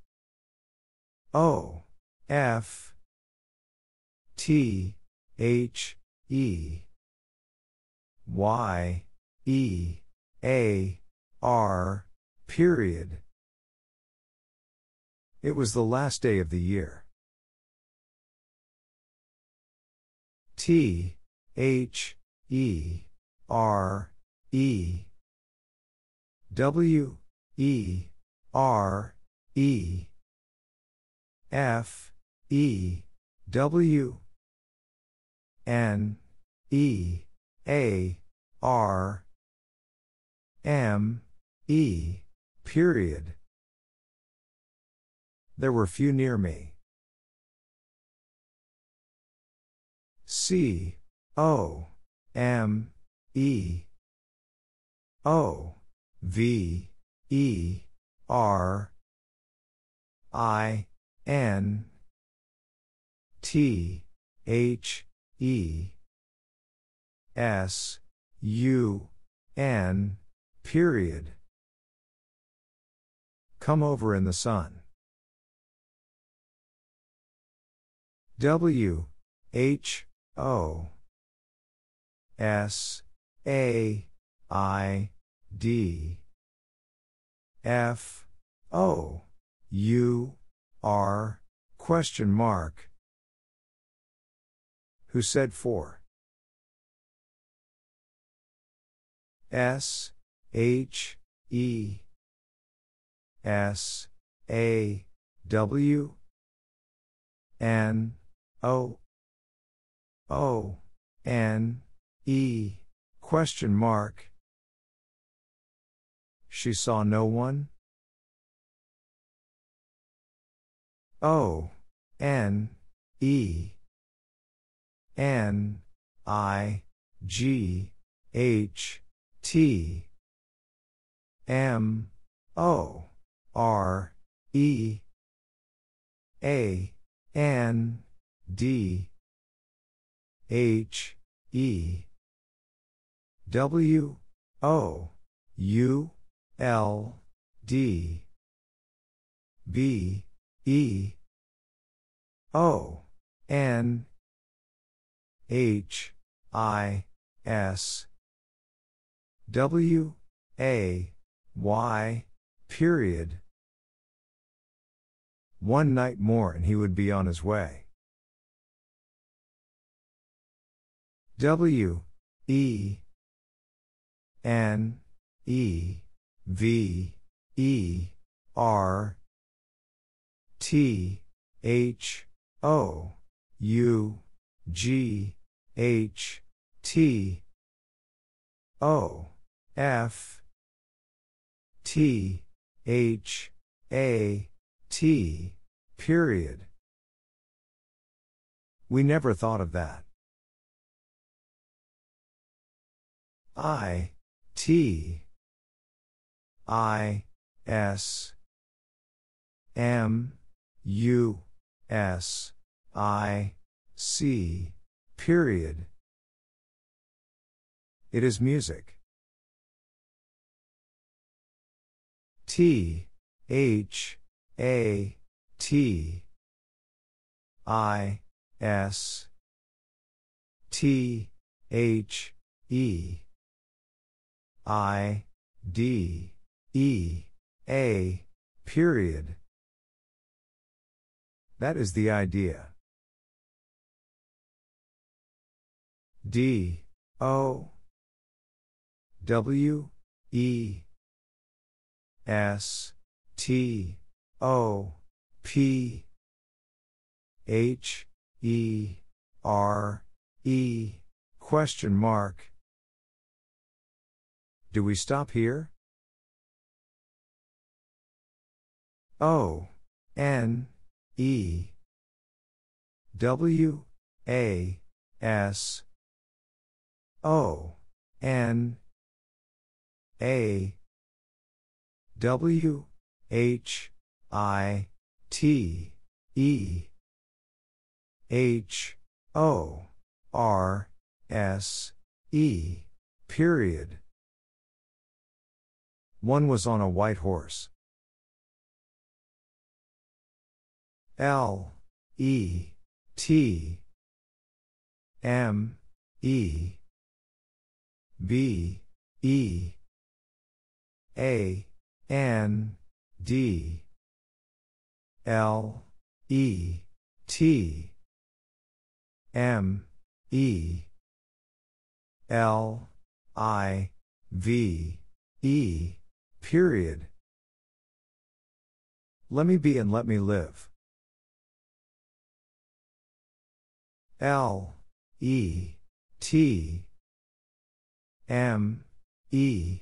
O F T H E Y E A R period. It was the last day of the year. T H E R E W E R E F E W N E A R M E period. There were few near me. C O M E O V E R I N T H E S U N period. Come over in the sun. W H O S A I D F O U R question mark. Who said four? S H E S A W N O O N E question mark. She saw no one. O N E N I G H T M O R E A N D H E W O U L D B E O N H I S W A Y period. One night more and he would be on his way. W E N E V E R T H O U G H T O F T H A T period. We never thought of that. I T I S M U S I C period. It is music. T H A T I S T H E I D E A period. That is the idea. D O W E S T O P H E R E question mark. Do we stop here? O. N. E. W. A. S. O. N. A. W. H. I. T. E. H. O. R. S. E. Period. One was on a white horse. L. E. T. M. E. B. E. A. N. D. L. E. T. M. E. L. I. V. E. Period. Let me be and let me live. L. E. T. M. E.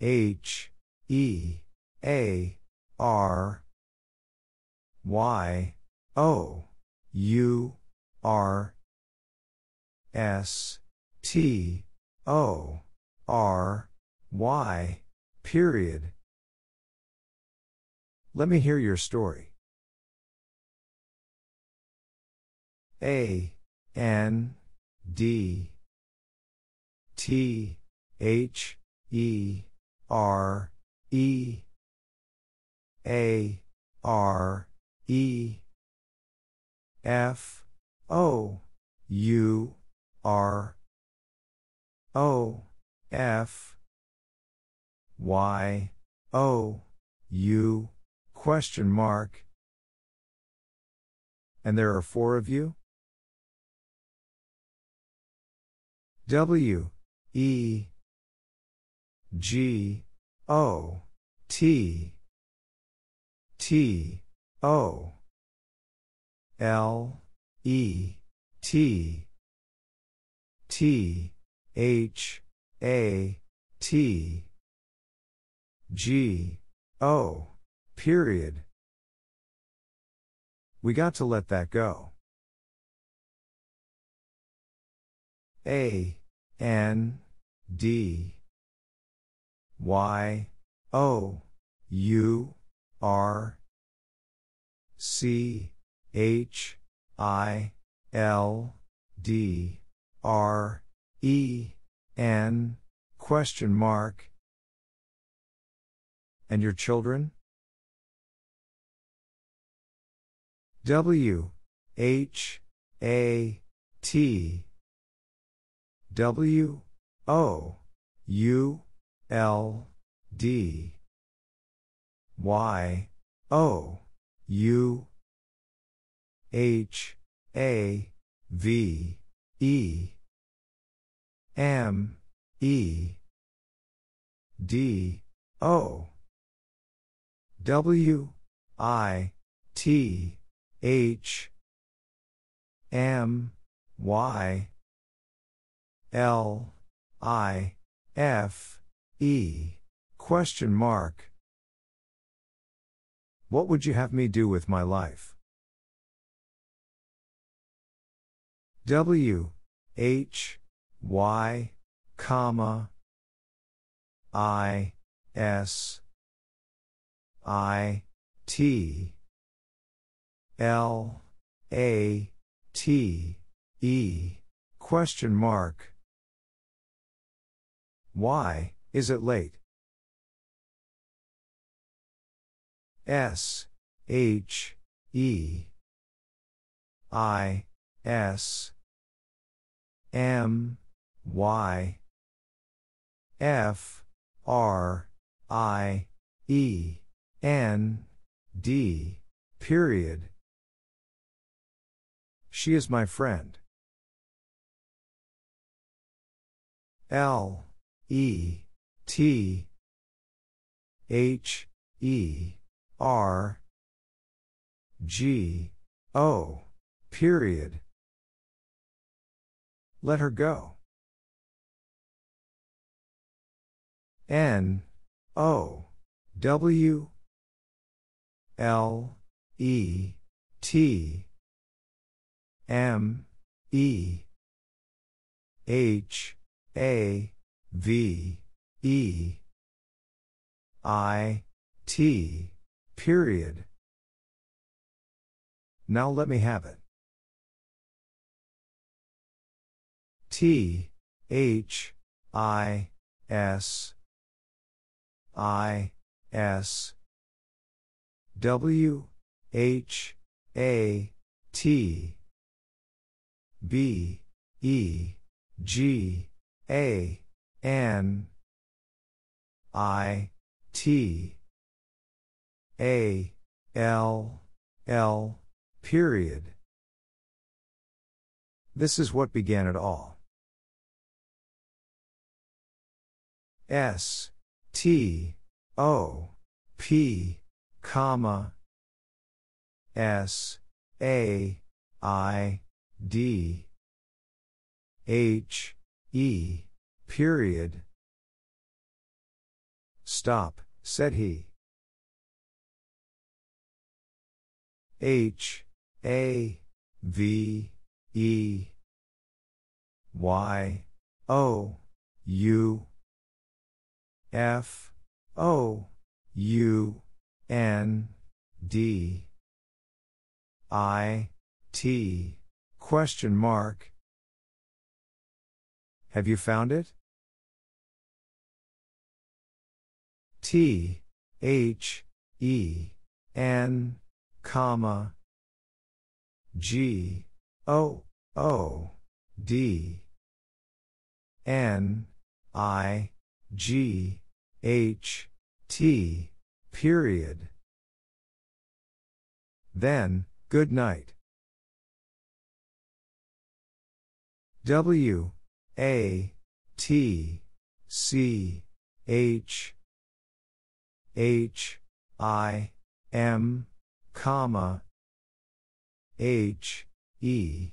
H. E. A. R. Y. O. U. R. S. T. O. R. Y. Period. Let me hear your story. A. N. D. T. H. E. R. E. A. R. E. F. O. U. R. O. F. Y. O. U. Question mark. And there are four of you? W. E. G. O. T. T. O. L. E. T. T. H. A. T. G. O. Period. We got to let that go. A. N. D. Y. O. U. R. C. H. I. L. D. R. E. N. Question mark. And your children? W. H. A. T. W. O. U. L. D. Y. O. U. H. A. V. E. M. E. D. O. W. I. T. H. M. Y. L. I. F. E. Question mark. What would you have me do with my life? W. H. Y. Comma. I. S. I. T. L. A. T. E. Question mark. Why is it late? S. H. E. I. S. M. Y. F. R. I. E. N. D. Period. She is my friend. L. E. T. H. E. R. G. O. Period. Let her go. N. O. W. L E T M E H A V E I T period. Now let me have it. T H I S I S W H A T B E G A N I T A L L period. This is what began it all. S T O P comma S A I D H E period. Stop, said he. H A V E Y O U F O U N D I T question mark. Have you found it? T H E N comma G O O D N I G H T period. Then, good night. W A T C H H I M comma H E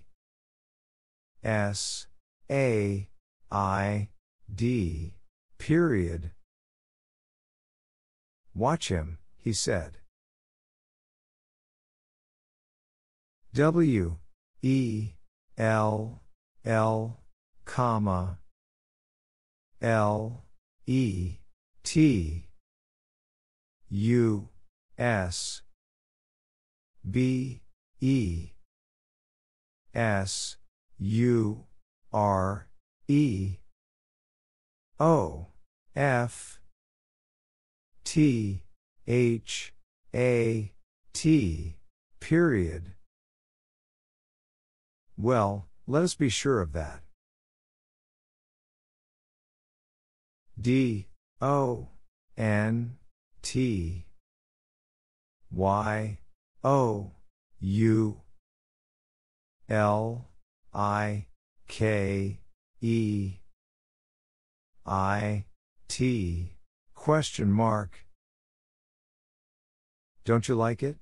S A I D period. Watch him, he said. W E L L comma L E T U S B E S U R E O F T H A T period. Well, let us be sure of that. D O N T Y O U L I K E I T question mark. Don't you like it?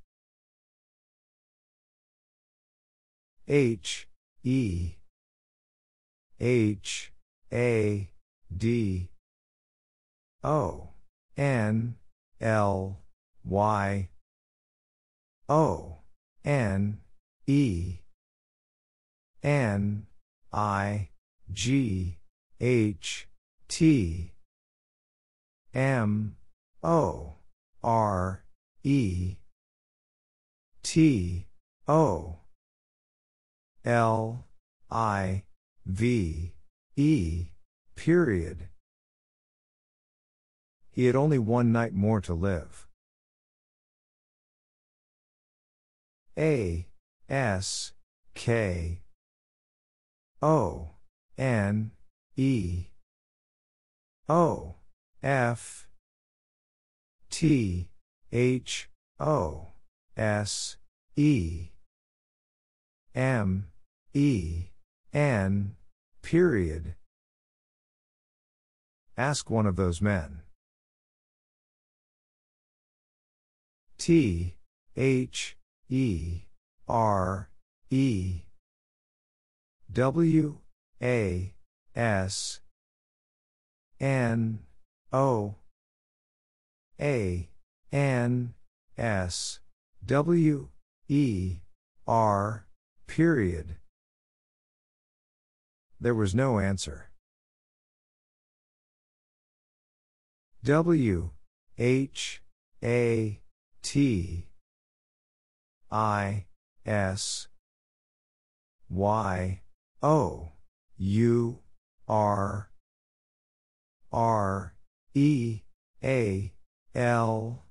H E H A D O N L Y O N E N I G H T M O R E T O L I V E period. He had only one night more to live. A S K O N E O F T H O S E M E N period. Ask one of those men. T H E R E W A S N O A N S W, E, R, period. There was no answer. W, H, A, T, I, S, Y, O, U, R, R, E, A, L,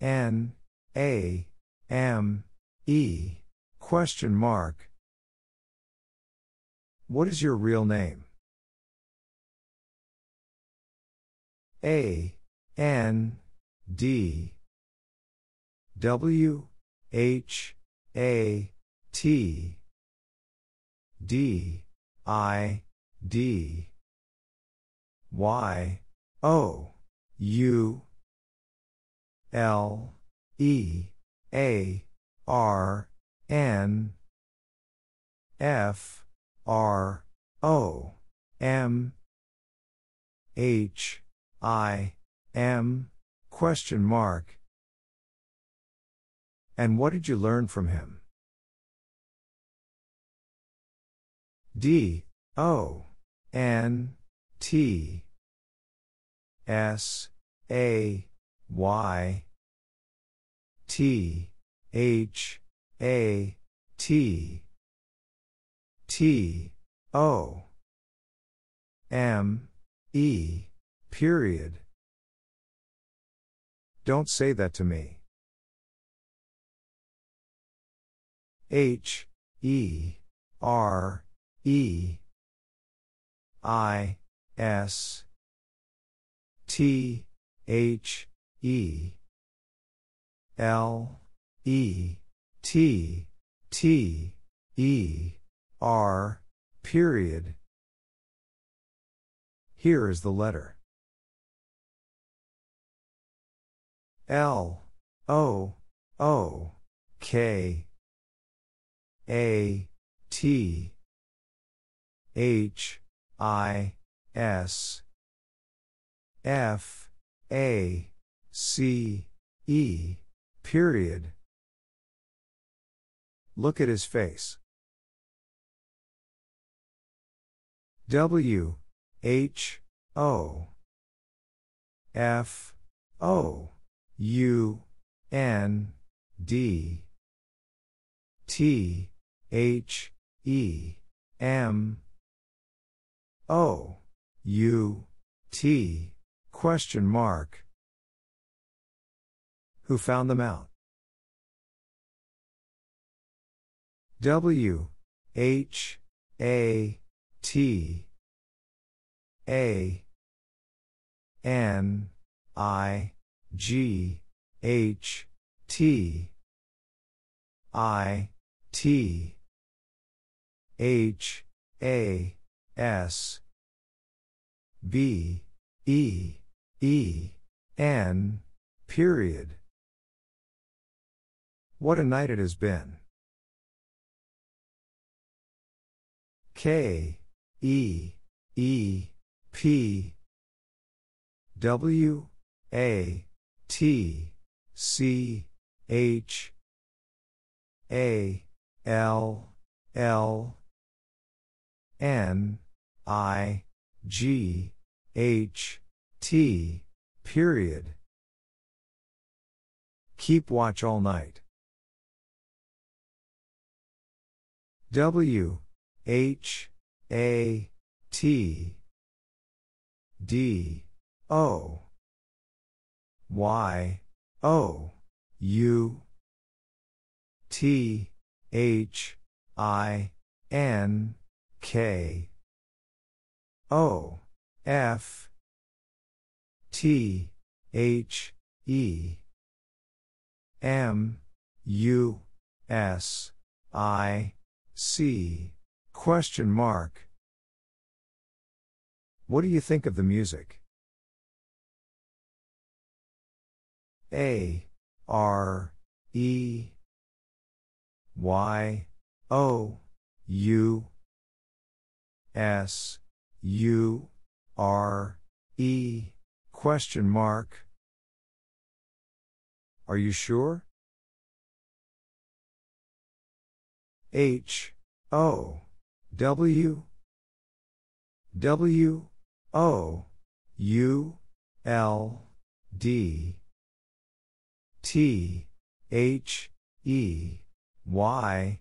N, A, M, E, question mark. What is your real name? A, N, D, W, H, A, T, D, I, D, Y, O, U, L, E, A, R, N, F, R, O, M, H, I, M, question mark. And what did you learn from him? D, O, N, T, S, A, Y, T, H, A, T, T, O, M, E, period. Don't say that to me. H, E, R, E, I, S, T, H, E, L, E, T, T, E, R, period. Here is the letter. L, O, O, K, A, T, H, I, S, F, A, C, E, period. Look at his face. W, H, O, F, O, U, N, D, T, H, E, M, O, U, T, question mark. Who found them out? W, H, A, T, A, N, I, G, H, T, I, T, H, A, S, B, E, E, N, period. What a night it has been. K, E, E, P, W, A, T, C, H, A, L, L, N, I, G, H, T, period. Keep watch all night. W, H, A, T, D, O, Y, O, U, T, H, I, N, K, O, F, T, H, E, M, U, S, I, C, question mark. What do you think of the music? A, R, E, Y, O, U, S, U, R, E, question mark. Are you sure? H O W W O U L D T H E Y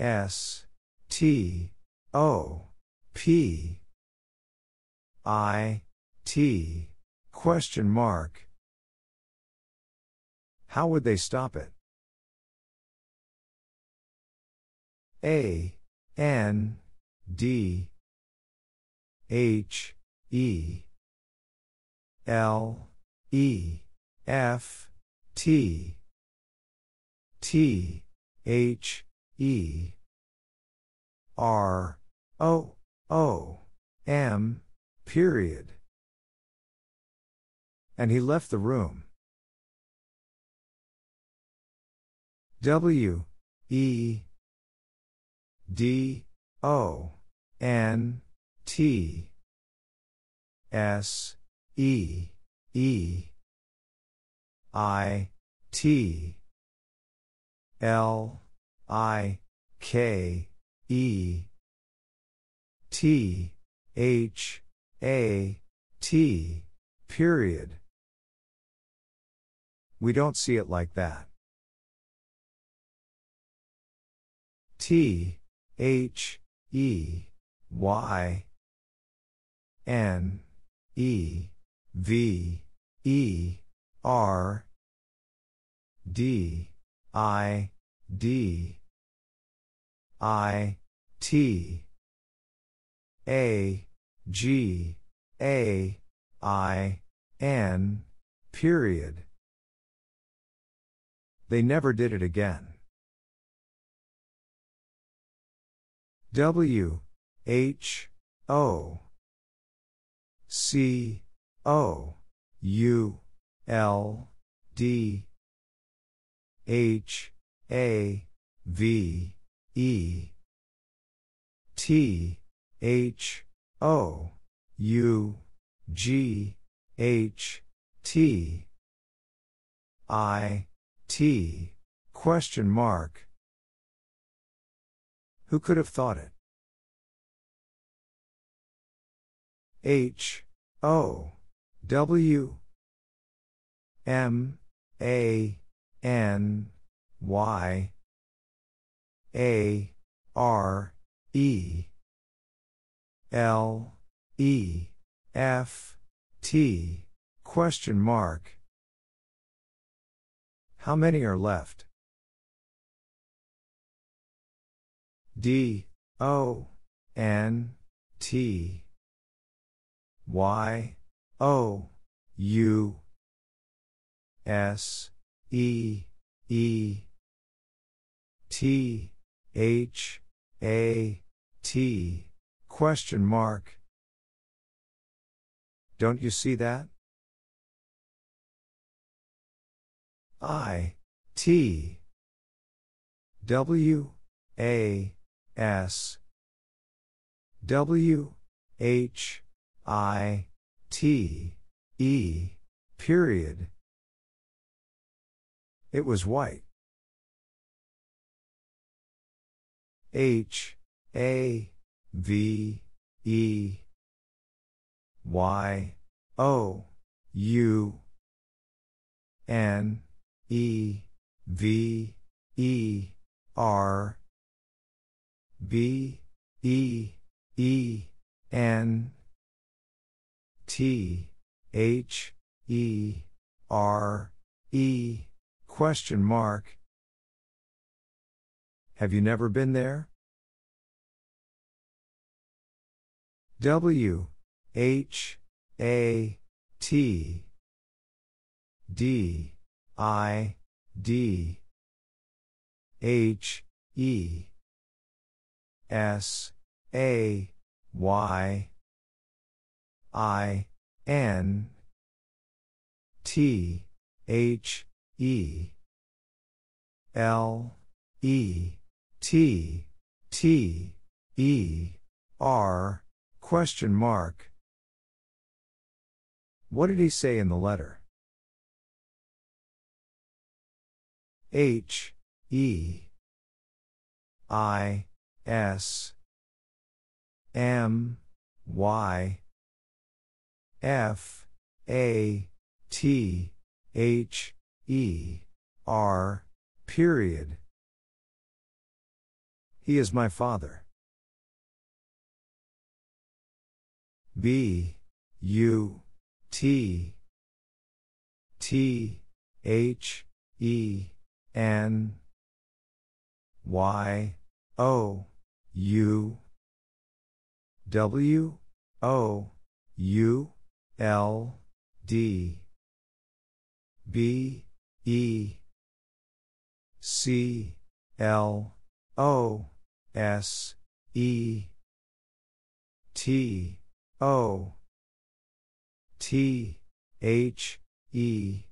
S T O P I T question mark. How would they stop it? A N D H E L E F T T H E R O O M period. And he left the room. W E D O N T S E E I T L I K E T H A T period. We don't see it like that. T H E Y N E V E R D I D I T A G A I N period. They never did it again. W H O C O U L D H A V E T H O U G H T I T question mark. Who could have thought it? H O W M A N Y A R E L E F T question mark. How many are left? D O N T Y O U S E E T H A T question mark. Don't you see that? I T W A S W H I T E period. It was white. H A V E Y O U N E V E R B E E N T H E R E question mark. Have you never been there? W H A T D I D H E S A Y I N T H E L E T T E R question mark. What did he say in the letter? H E I, S, M, Y, F, A, T, H, E, R, period. He is my father. B, U, T, T, H, E, N, Y, O, U, W, O, U, L, D, B, E, C, L, O, S, E, T, O, T, H, E,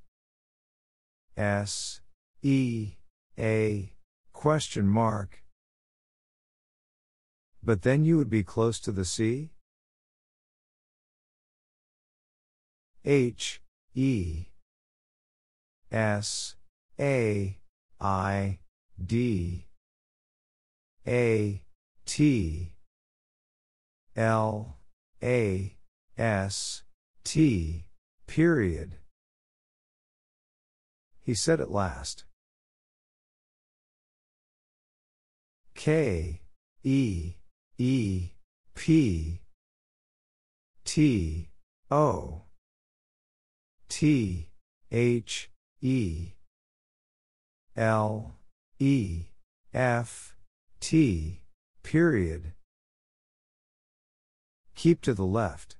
S, E, A, question mark. But then you would be close to the sea? H, E, S, A, I, D, A, T, L, A, S, T, period. He said at last. K, E, E, P, T, O, T, H, E, L, E, F, T, period. Keep to the left.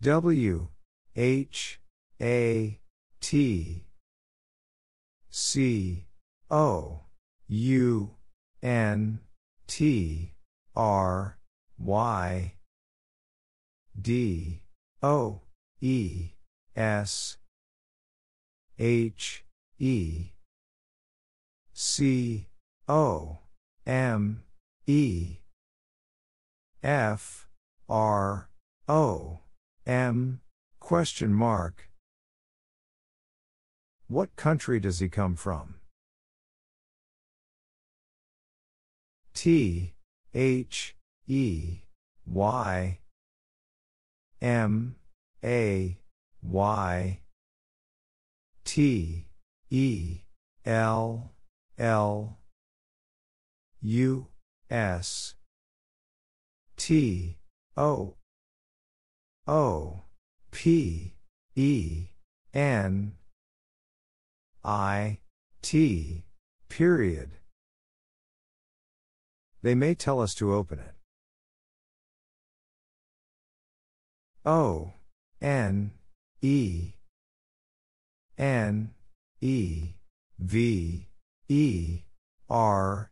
W, H, A, T, C, O, U, N, T, R, Y, D, O, E, S, H, E, C, O, M, E, F, R, O, M, question mark. What country does he come from? T, H, E, Y, M, A, Y, T, E, L, L, U, S, T, O, O, P, E, N, I, T, period. They may tell us to open it. O, N, E, N, E, V, E, R,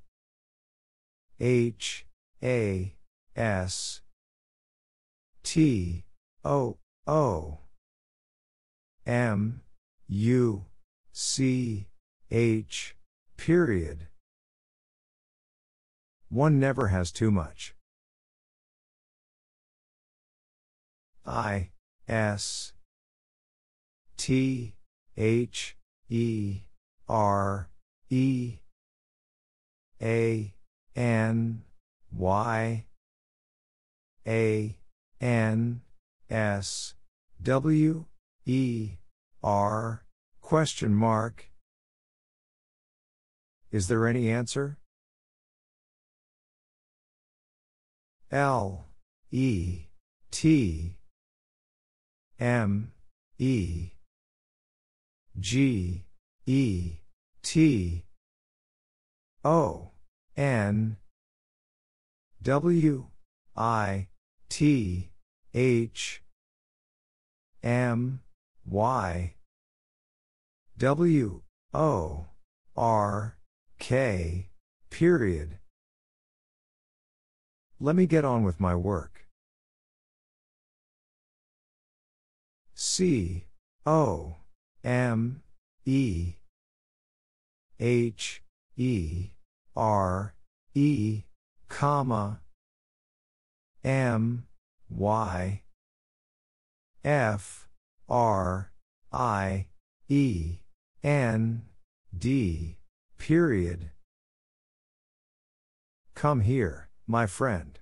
H, A, S, T, O, O, M, U, C, H, period. One never has too much. I, S, T, H, E, R, E, A, N, Y, A, N, S, W, E, R, question mark. Is there any answer? L, E, T, M, E, G, E, T, O, N, W, I, T, H, M, Y, W, O, R, K, period. Let me get on with my work. C, O, M, E, H, E, R, E, comma, M, Y, F, R, I, E, N, D, Period. Come here, my friend.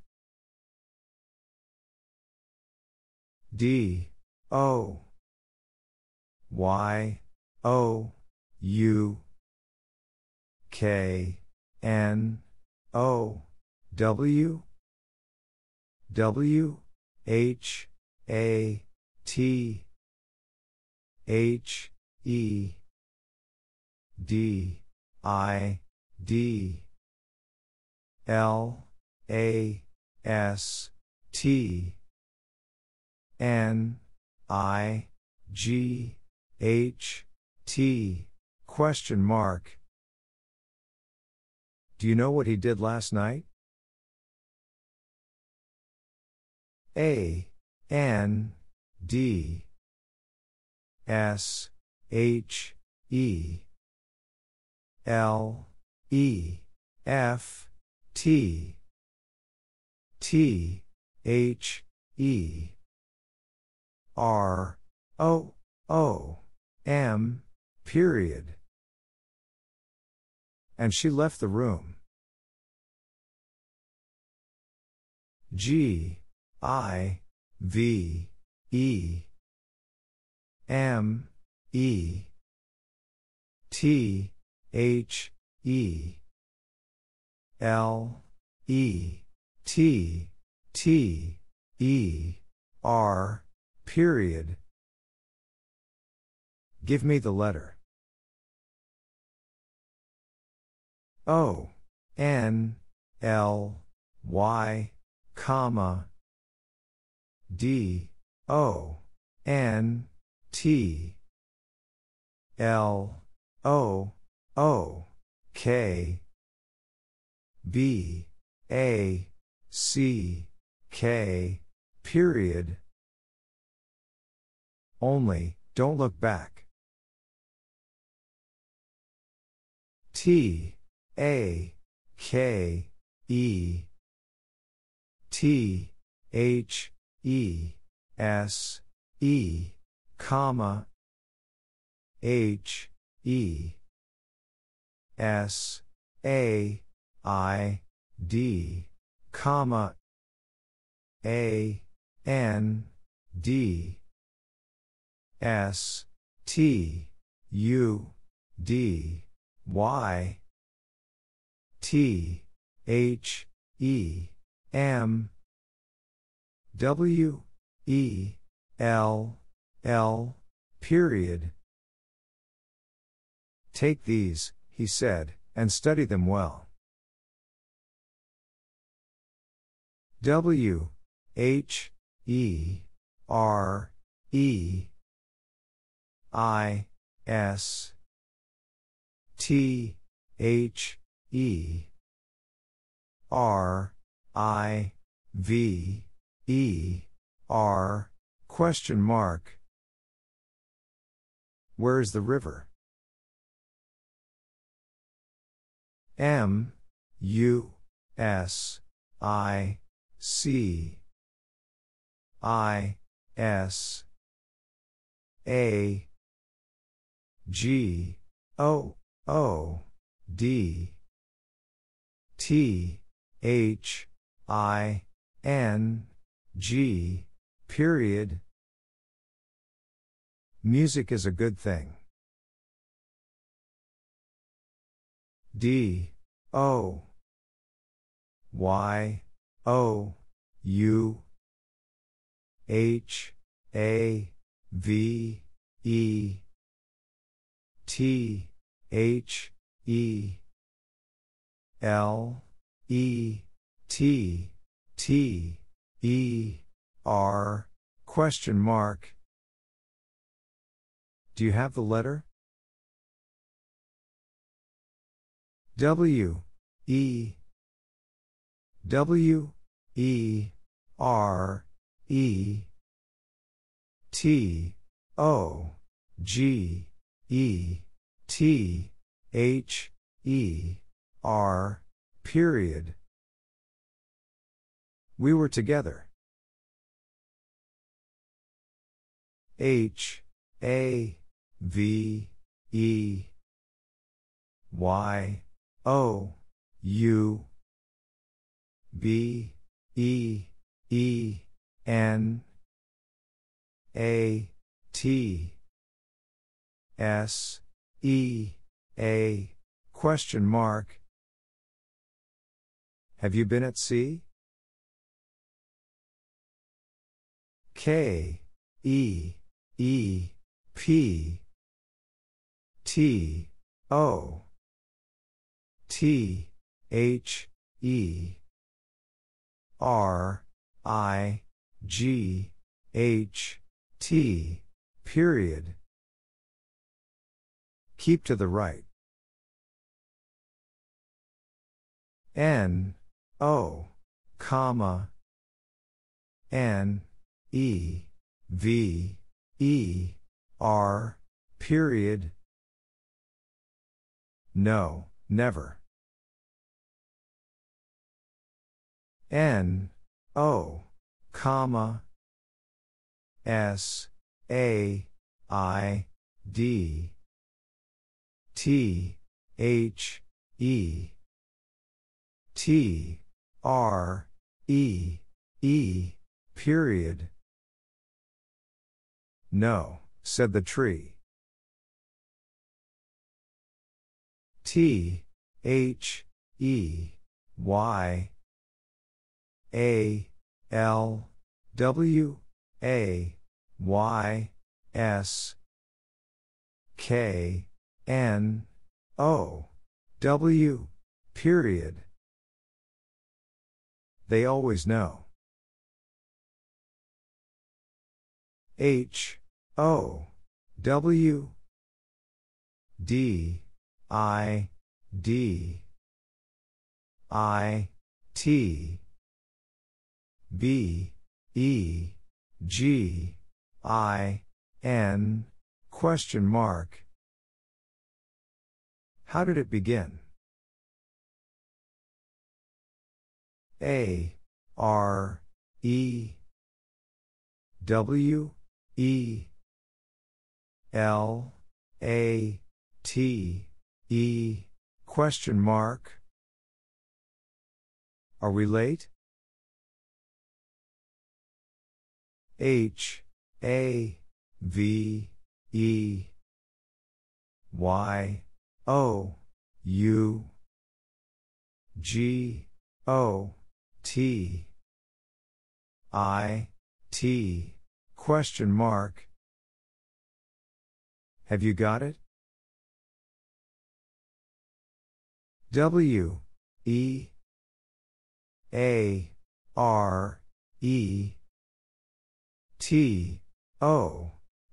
D. O. Y. O. U. K. N. O. W. W. H. A. T. H. E. D. I. D. L. A. S. T. N. I. G. H. T. Question mark. Do you know what he did last night? A. N. D. S. H. E. L. E. F. T. T. H. E. R. O. O. M. Period. And she left the room. G. I. V. E. M. E. T. H. E. L. E. T. T. E. R. Period. Give me the letter. O. N. L. Y. Comma. D. O. N. T. L. O. O. K. B. A. C. K. Period. Only, don't look back. T. A. K. E. T. H. E. S. E. Comma. H. E. S. A. I. D. Comma. A. N. D. S. T. U. D. Y. T. H. E. M. W. E. L. L. Period. Take these, he said, and study them well. W. H. E. R. E. I. S. T. H. E. R. I. V. E. R. Question mark. Where is the river? M. U. S. I. C. I. S. A. G. O. O. D. T. H. I. N. G. Period. Music is a good thing. D. O. Y. O. U. H. A. V. E. T. H. E. L. E. T. T. E. R. Question mark. Do you have the letter? W. E. W. E. R. E. T. O. G. E. T. H. E. R. Period. We were together. H. A. V. E. Y, O, U, B, E, E, N, A, T, S, E, A, question mark. Have you been at sea? K, E, E, P, T, O, T, H, E, R, I, G, H, T, period. Keep to the right. N, O, comma, N, E, V, E, R, period. No, never. N, O, comma, S, A, I, D, T, H, E, T, R, E, E, period. No, said the tree. T, H, E, Y, A, L, W, A, Y, S, K, N, O, W, period. They always know. H, O, W, D, I, D, I, T, B, E, G, I, N, question mark. How did it begin? A, R, E, W, E, L, A, T, E, question mark. Are we late? H, A, V, E, Y, O, U, G, O, T, I, T, question mark. Have you got it? W, E, A, R, E, T, O,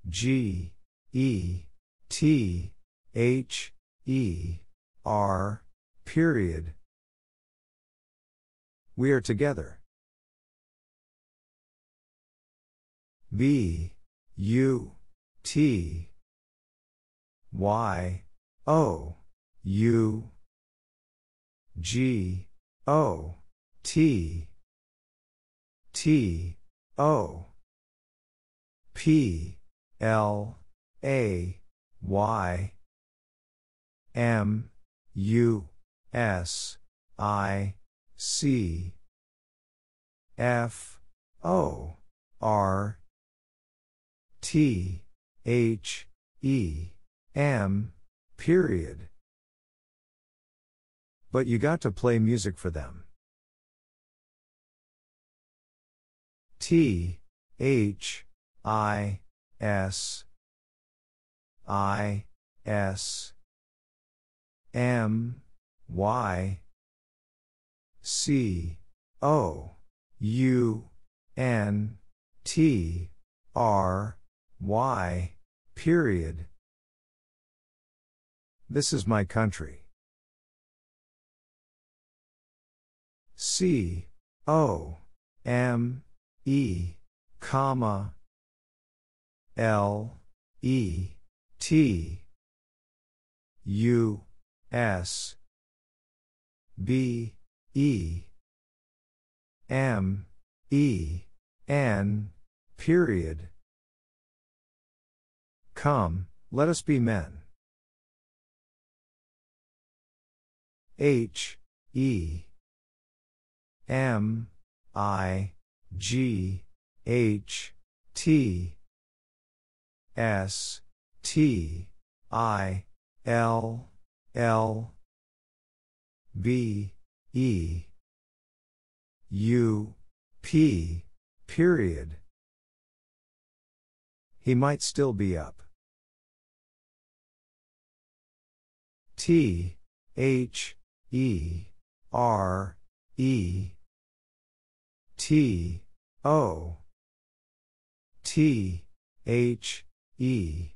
G, E, T, H, E, R, period. We are together. B, U, T, Y, O, U, G, O, T, T, O, P, L, A, Y, M, U, S, I, C, F, O, R, T, H, E, M, period. But you got to play music for them. T, H, I, S, I, S, M, Y, C, O, U, N, T, R, Y, period. This is my country. C, O, M, E, comma, L, E, T, U, S, B, E, M, E, N, period. Come, let us be men. H E M I G H T S T I L L B E U P period. He might still be up. T H E R E T O T H E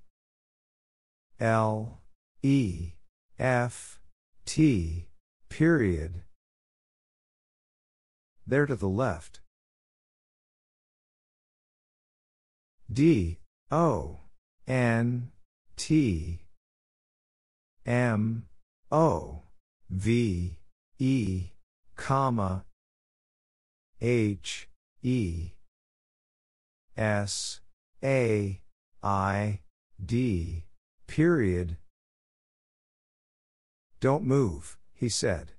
L E F T period. There to the left. D O N T M O V E comma H E S A I D period. Don't move, he said.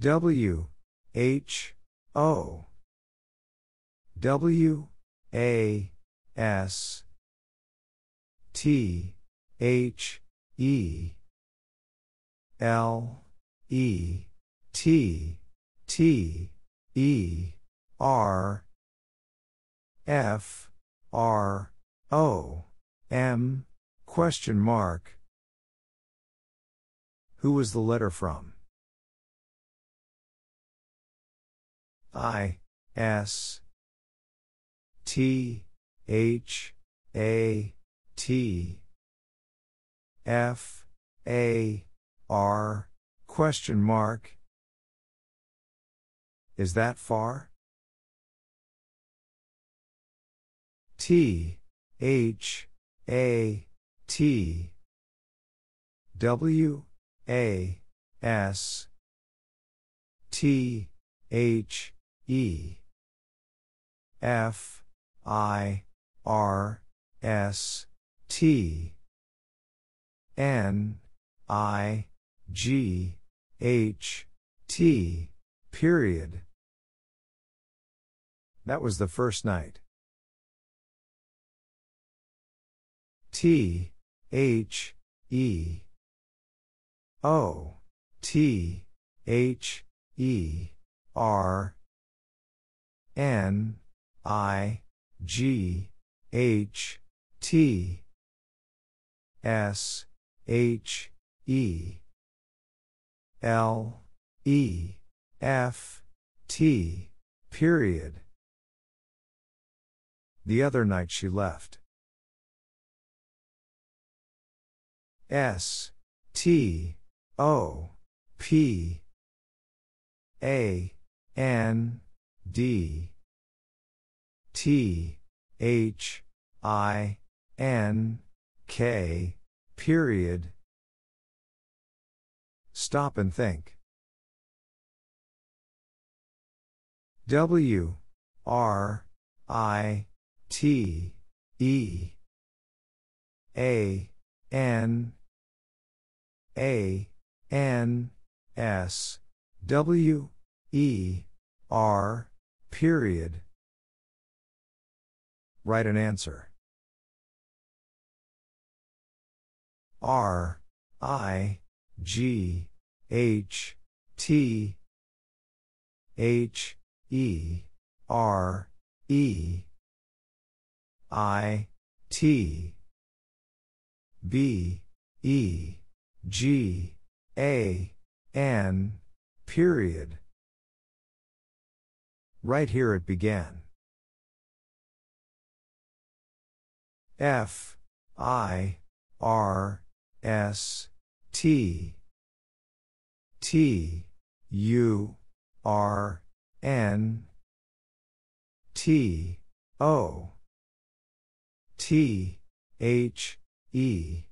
W H O W A S T H E L E T T E R F R O M question mark. Who was the letter from? I S T H A T F A R question mark. Is that far? T H A T W A S T H E F I R S T N I G H T period. That was the first night. T H E O T H E R N I G H T S H E L E F T period. The other night she left. S T O P A N D T H I N K period. Stop and think. W R I T E A N A N S W E R period. Write an answer. R I G H T H E R E I T B E G A N period. Right here it began. F I R S T T U R N T O T H E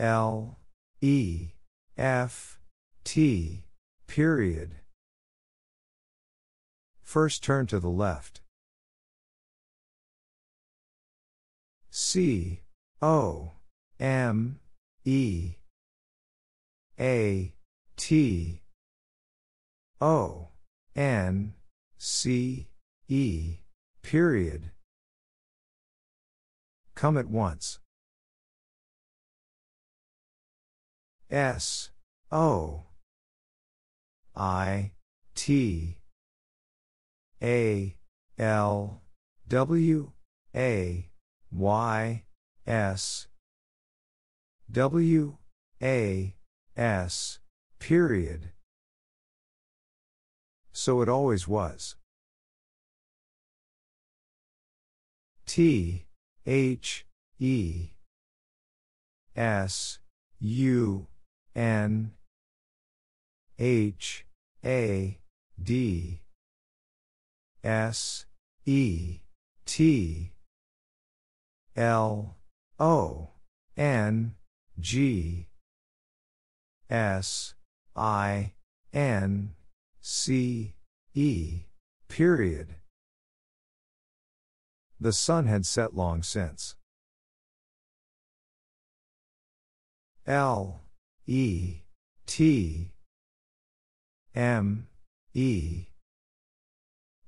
L E F T period. First turn to the left. C O M E. A. T. O. N. C. E. Period. Come at once. S. O. I. T. A. L. W. A. Y. S. W. A. S. Period. So it always was. T. H. E. S. U. N. H. A. D. S. E. T. L. O. N. G. S. I. N. C. E. Period. The sun had set long since. L. E. T. M. E.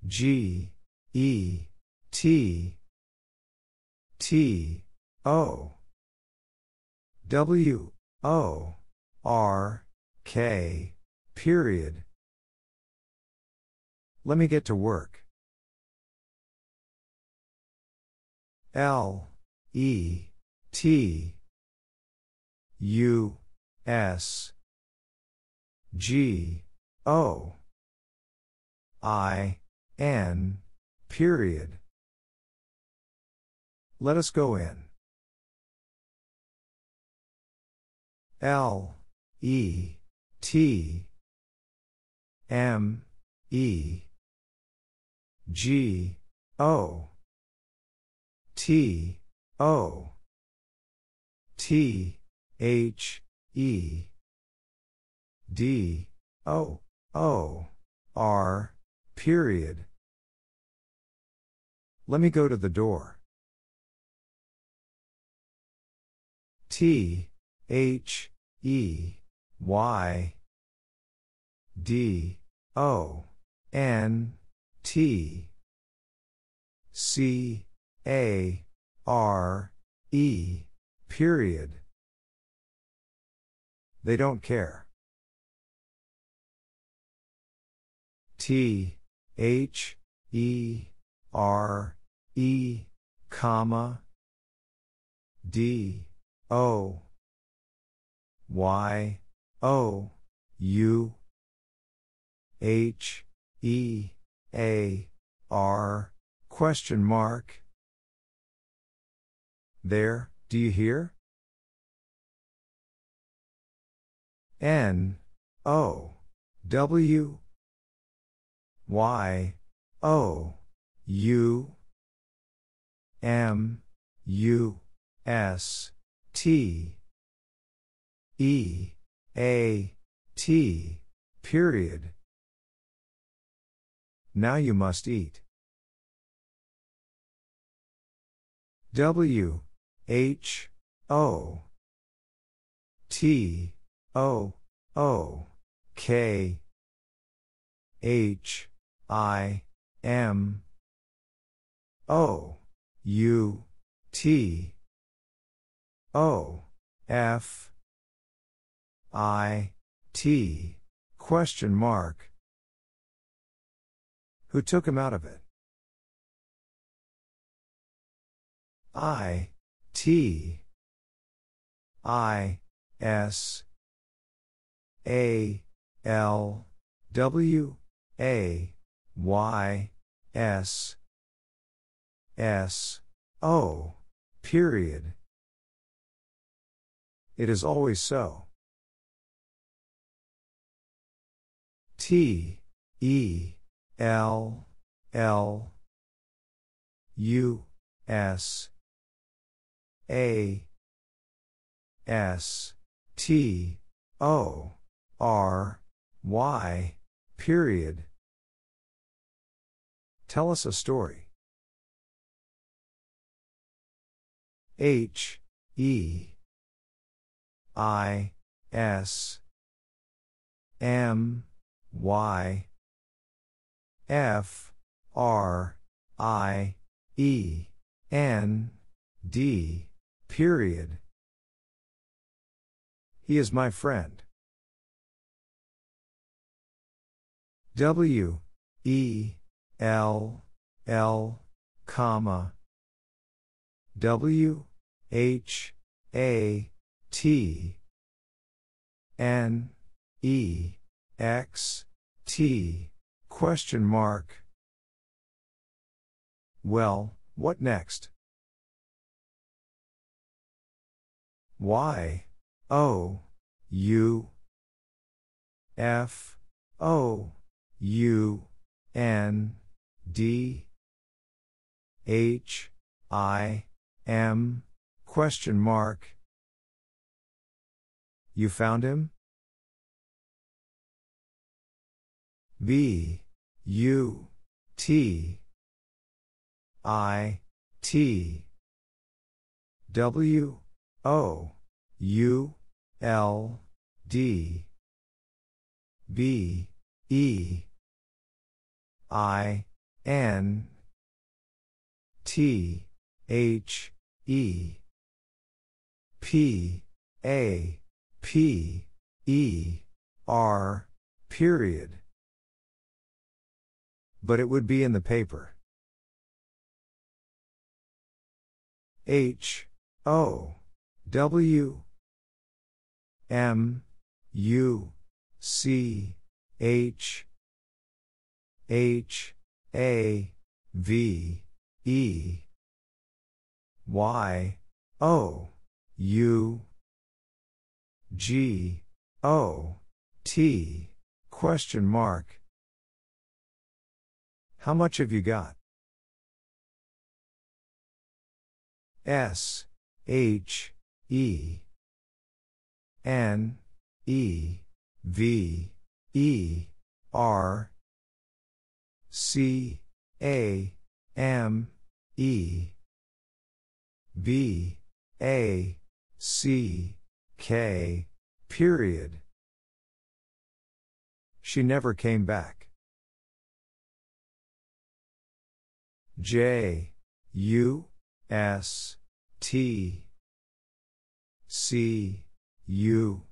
G. E. T. T. O. W. O. R. K. Period. Let me get to work. L. E. T. U. S. G. O. I. N. Period. Let us go in. L. E. T. M. E. G. O. T. O. T. H. E. D. O. O. R. Period. Let me go to the door. T. H. E. Y. D. O. N. T. C. A. R. E. Period. They don't care. T. H. E. R. E. Comma. D. O. Y. O. U. H. E. A. R. Question mark. There, do you hear? N. O. W. Y. O. U. M. U. S. T. E. A. T. Period. Now you must eat. W. H. O. T. O. O. K. H. I. M. O. U. T. O. F. I. T. Question mark. Who took him out of it? I. T. I. S. A. L. W. A. Y. S. S. O. Period. It is always so. T. E. L. L. U. S. A. S. T. O. R. Y. Period. Tell us a story. H. E. I, S, M, Y, F, R, I, E, N, D, period. He is my friend. W, E, L, L, comma, W, H, A, T, N, E, X, T, question mark. Well, what next? Y, O, U, F, O, U, N, D, H, I, M, question mark. You found him? B, U, T, I, T, W, O, U, L, D, B, E, I, N, T, H, E, P, A, P, E, R, period. But it would be in the paper. H, O, W, M, U, C, H, H, A, V, E, Y, O, U, G, O, T, question mark. How much have you got? S, H, E, N, E, V, E, R, C, A, M, E, B, A, C, K, period. She never came back. J, U, S, T, C, U,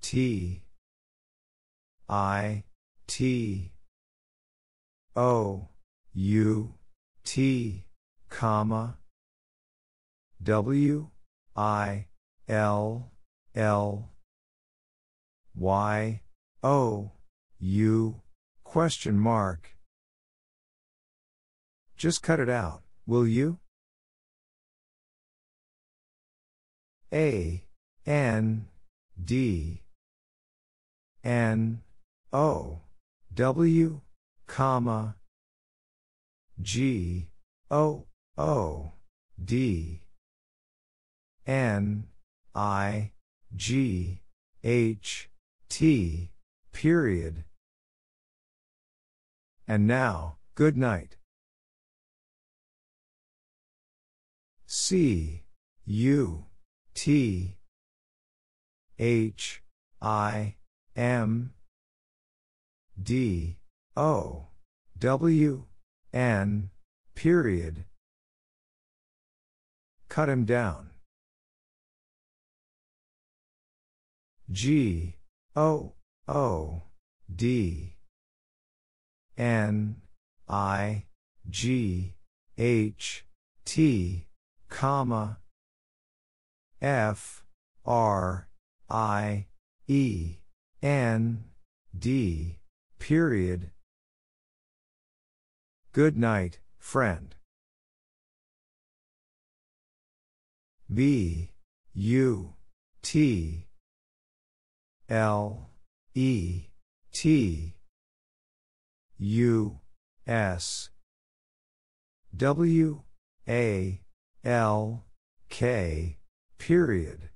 T, I, T, O, U, T, comma, W, I, L, L, Y, O, U, question mark. Just cut it out, will you? A, N, D, N, O, W, comma, G, O, O, D, N, I, G, H, T, period. And now, good night. C, U, T, H, I, M, D, O, W, N, period. Cut him down. G, O, O, D, N, I, G, H, T, comma, F, R, I, E, N, D, period. Good night, friend. B, U, T, L, E, T, U, S, W, A, L, K, period.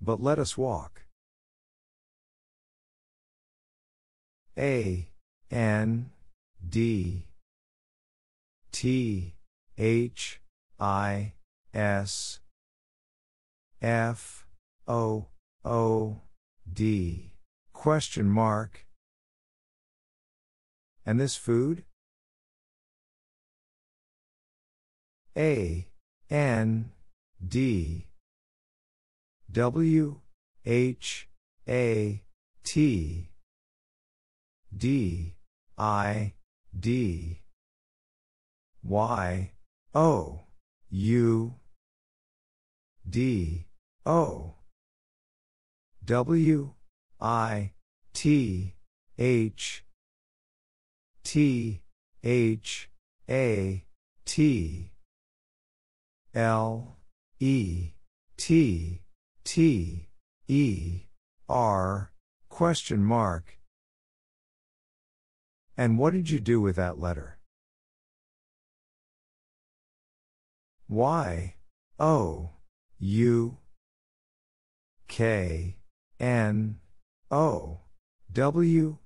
But let us walk. A, N, D, T, H, I, S, F O O D question mark. And this food? A N D W H A T D I D Y O U D O W I T H T H A T L E T T E R question mark. And what did you do with that letter? Y O U K N O W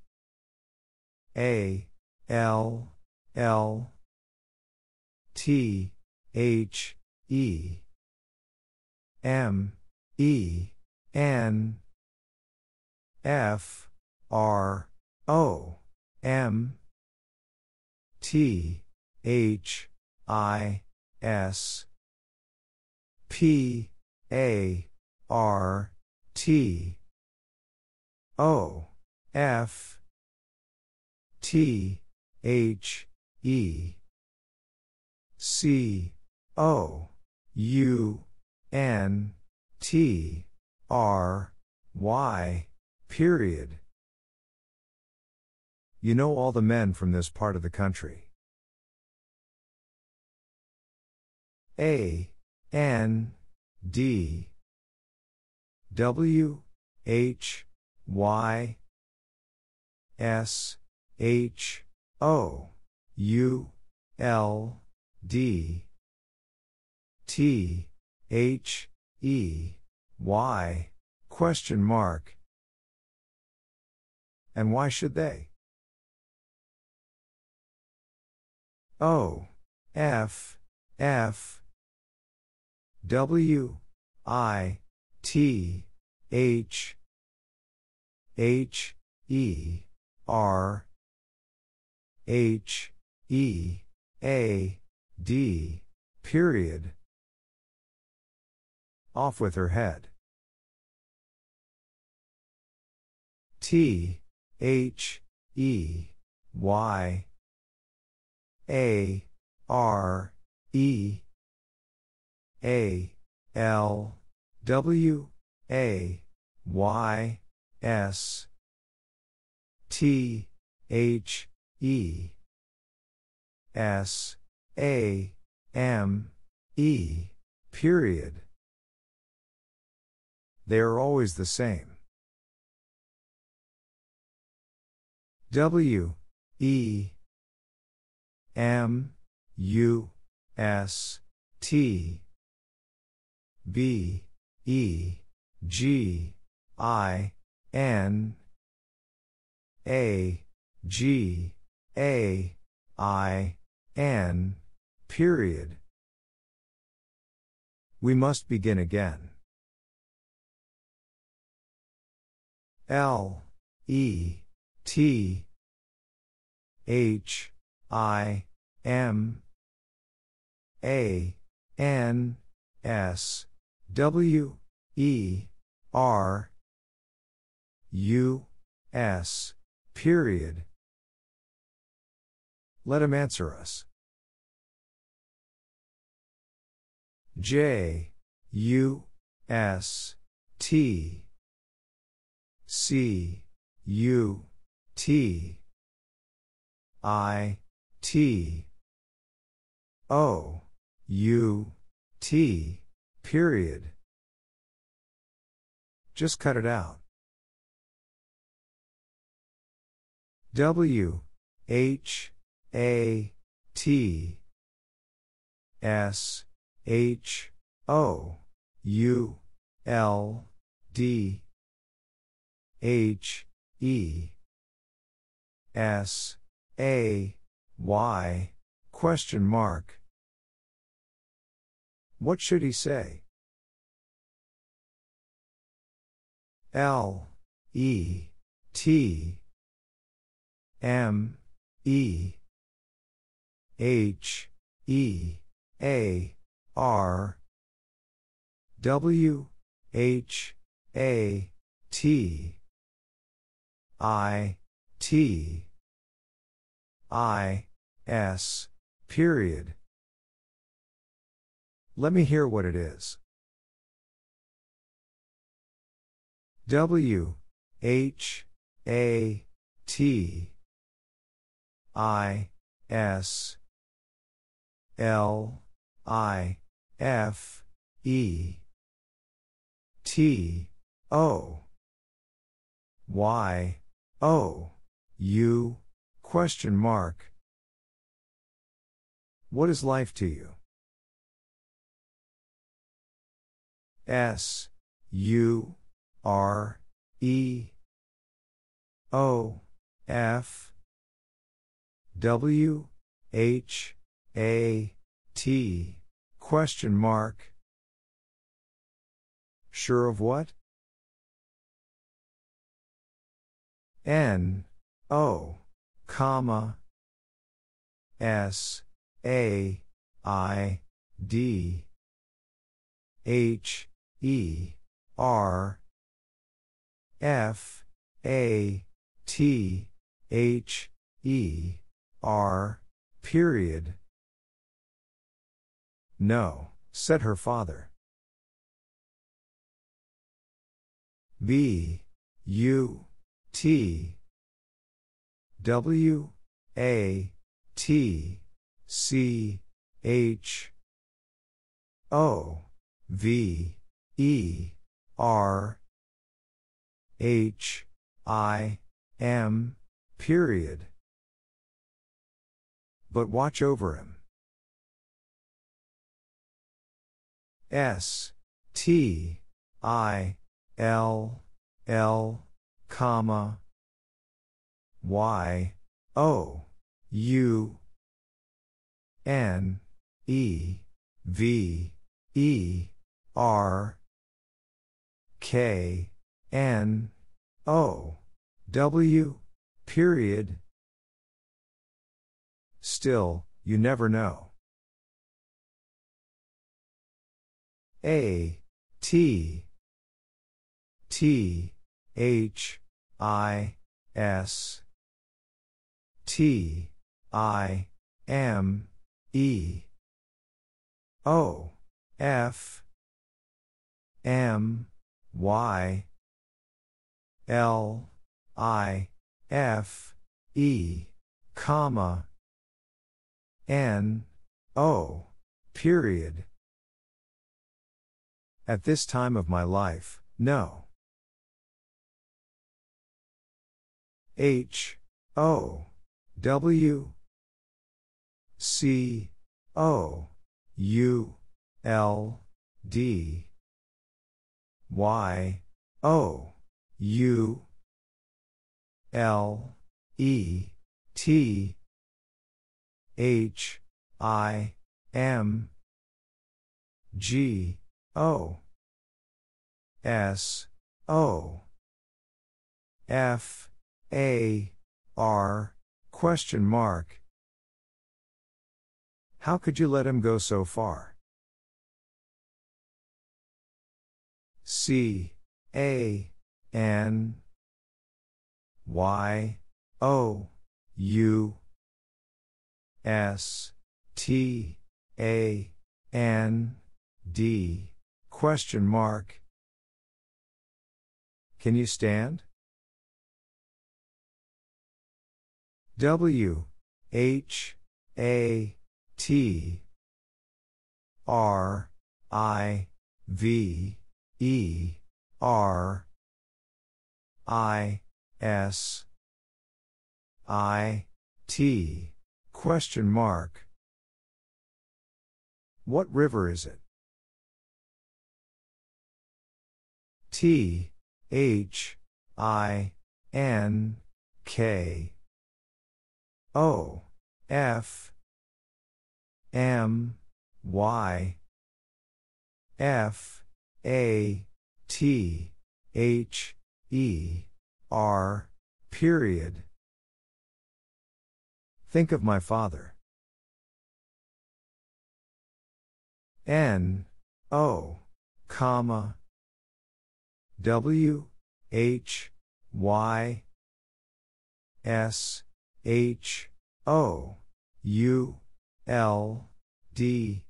A L L T H E M E N F R O M T H I S P A R T O F T H E C O U N T R Y period. You know all the men from this part of the country. A N D W H Y S H O U L D T H E Y question mark. And why should they? O F F W I T H H E R H E A D period. Off with her head. T H E Y A R E A L W A Y S T H E S A M E period. They are always the same. W E M U S T B E G I N A G A I N period. We must begin again. L E T H I M A N S W E R U S period. Let him answer us. J U S T C U T I T O U T period. Just cut it out. W H A T S H O U L D H E S A Y question mark. What should he say? L E T M E H E A R W H A T I T I S period. Let me hear what it is. W H A T I S L I F E T O Y O U question mark. What is life to you? S U R E O F W H A T question mark. Sure of what? N O comma S A I D H E R F A T H E R period. No, said her father. B U T W A T C H O V E R H I M period. But watch over him. S T I L L comma Y O U N E V E R K N O W period. Still, you never know. A T T H I S T I M E O F M Y L I F E comma N O period. At this time of my life, no. H O W C O U L D Y O U L E T H I M G O S O F A R question mark. How could you let him go so far? C A N Y O U S T A N D question mark. Can you stand? W H A T R I V E R I S I T question mark. What river is it? T H I N K O F M Y F A T H E. R. Period. Think of my father. N. O. Comma. W. H. Y. S. H. O. U. L. D.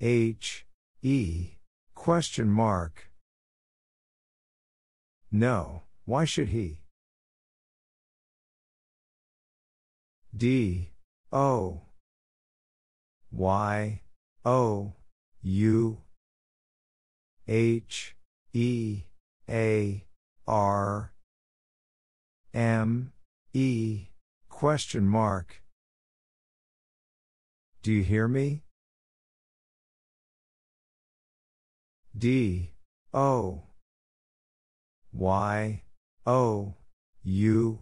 H. E. Question mark. No, why should he? D. O. Y. O. U. H. E. A. R. M. E. Question mark. Do you hear me? D. O. Y. O. U.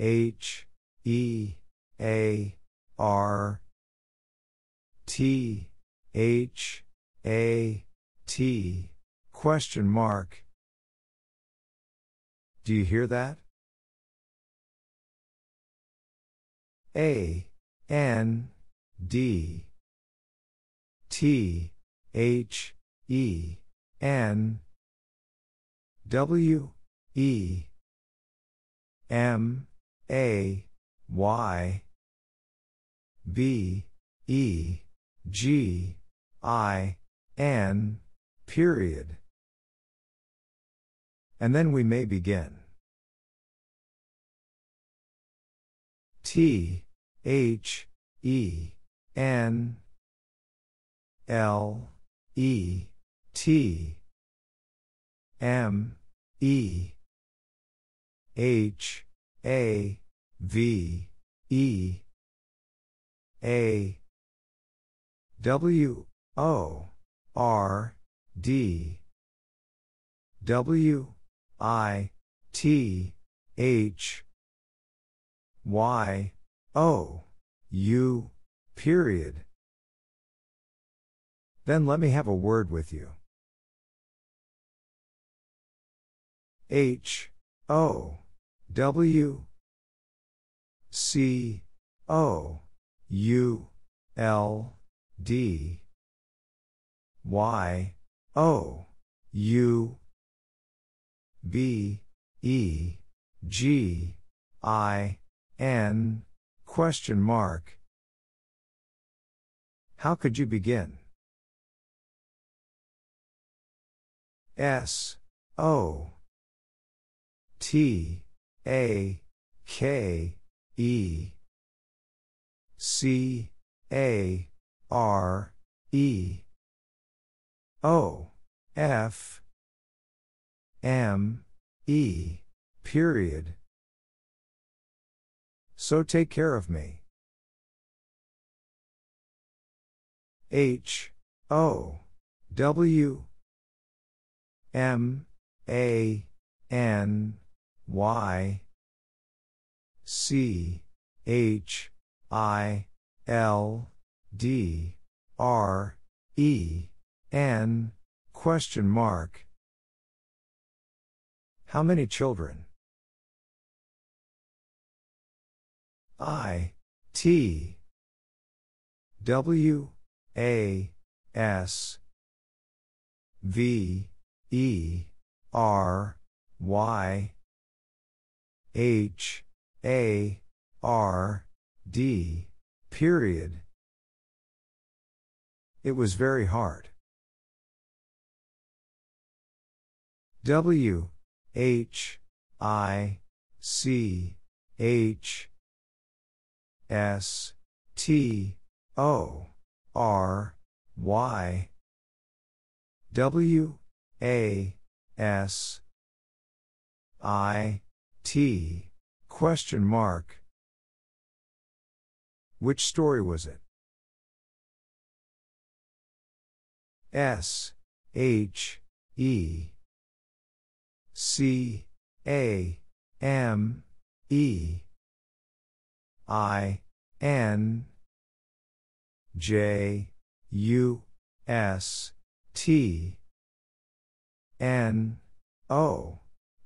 H. E. A. R. T. H. A. T. Question mark. Do you hear that? A. N. D. T. H. E. N. W. E. M. A. Y. B. E. G. I. N. Period. And then we may begin. T. H. E. N. L. E. T. M. E. H. A. V. E. A. W. O. R. D. W. I. T. H. Y. O. U. Period. Then let me have a word with you. H. O. W. C. O. U. L. D. Y. O. U. B. E. G. I. N. Question mark. How could you begin? S. O. T. A. K. E. C. A. R. E. O. F. M. E. Period. So take care of me. H. O. W. M. A. N. Y. C. H. I. L. D. R. E. N. Question mark. How many children? I. T. W. A. S. V. E. R. Y. H. A. R. D. Period. It was very hard. W. H. I. C. H. S. T. O. R. Y. W. A. S. I. T. Question mark. Which story was it? S. H. E. C. A. M. E. I. N. J. U. S. T. N. O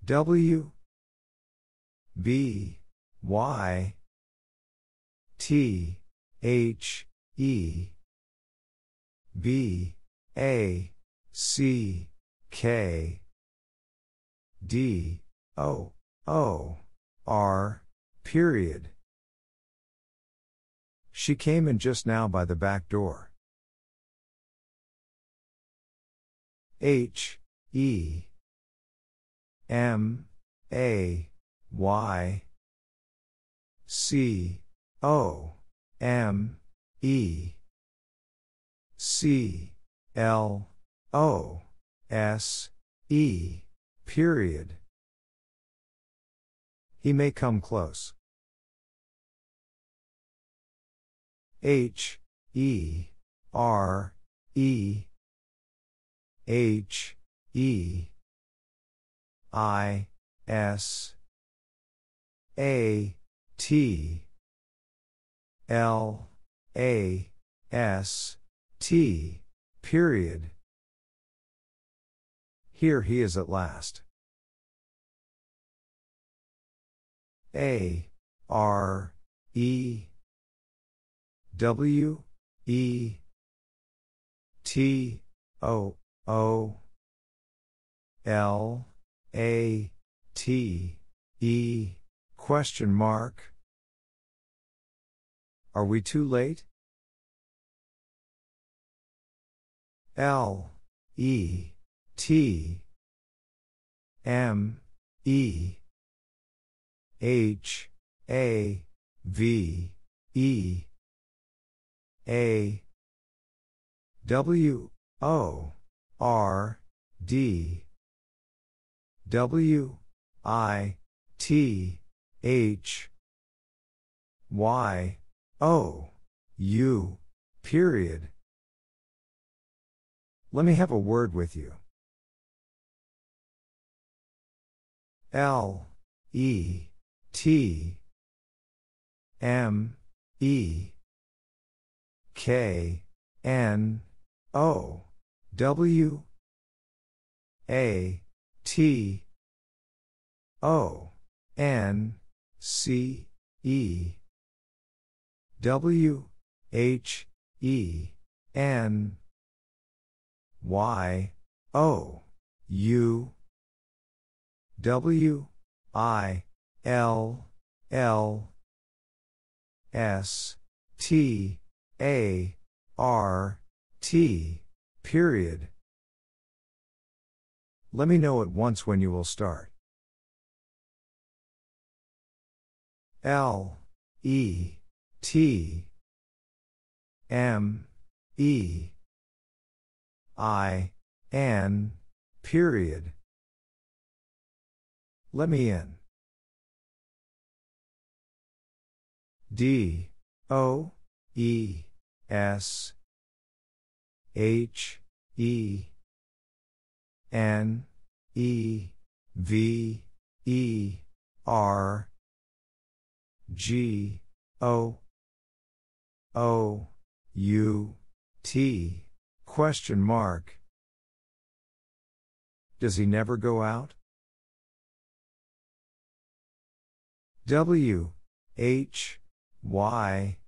W B Y T H E B A C K D O O R period. She came in just now by the back door. H E M A Y C O M E C L O S E period. He may come close. H E R E H E I S A T L A S T period. Here he is at last. A R E W E T O O L A T E question mark. Are we too late? L E T M E H A V E A W O R D W I T H Y O U period. Let me have a word with you. L E T M E K N O W A T O N C E W H E N Y O U W I L L S T A R T period. Let me know at once when you will start. L E T M E I N period. Let me in. D O E S H E N E V E R G O O U T question mark. Does he never go out? W H Y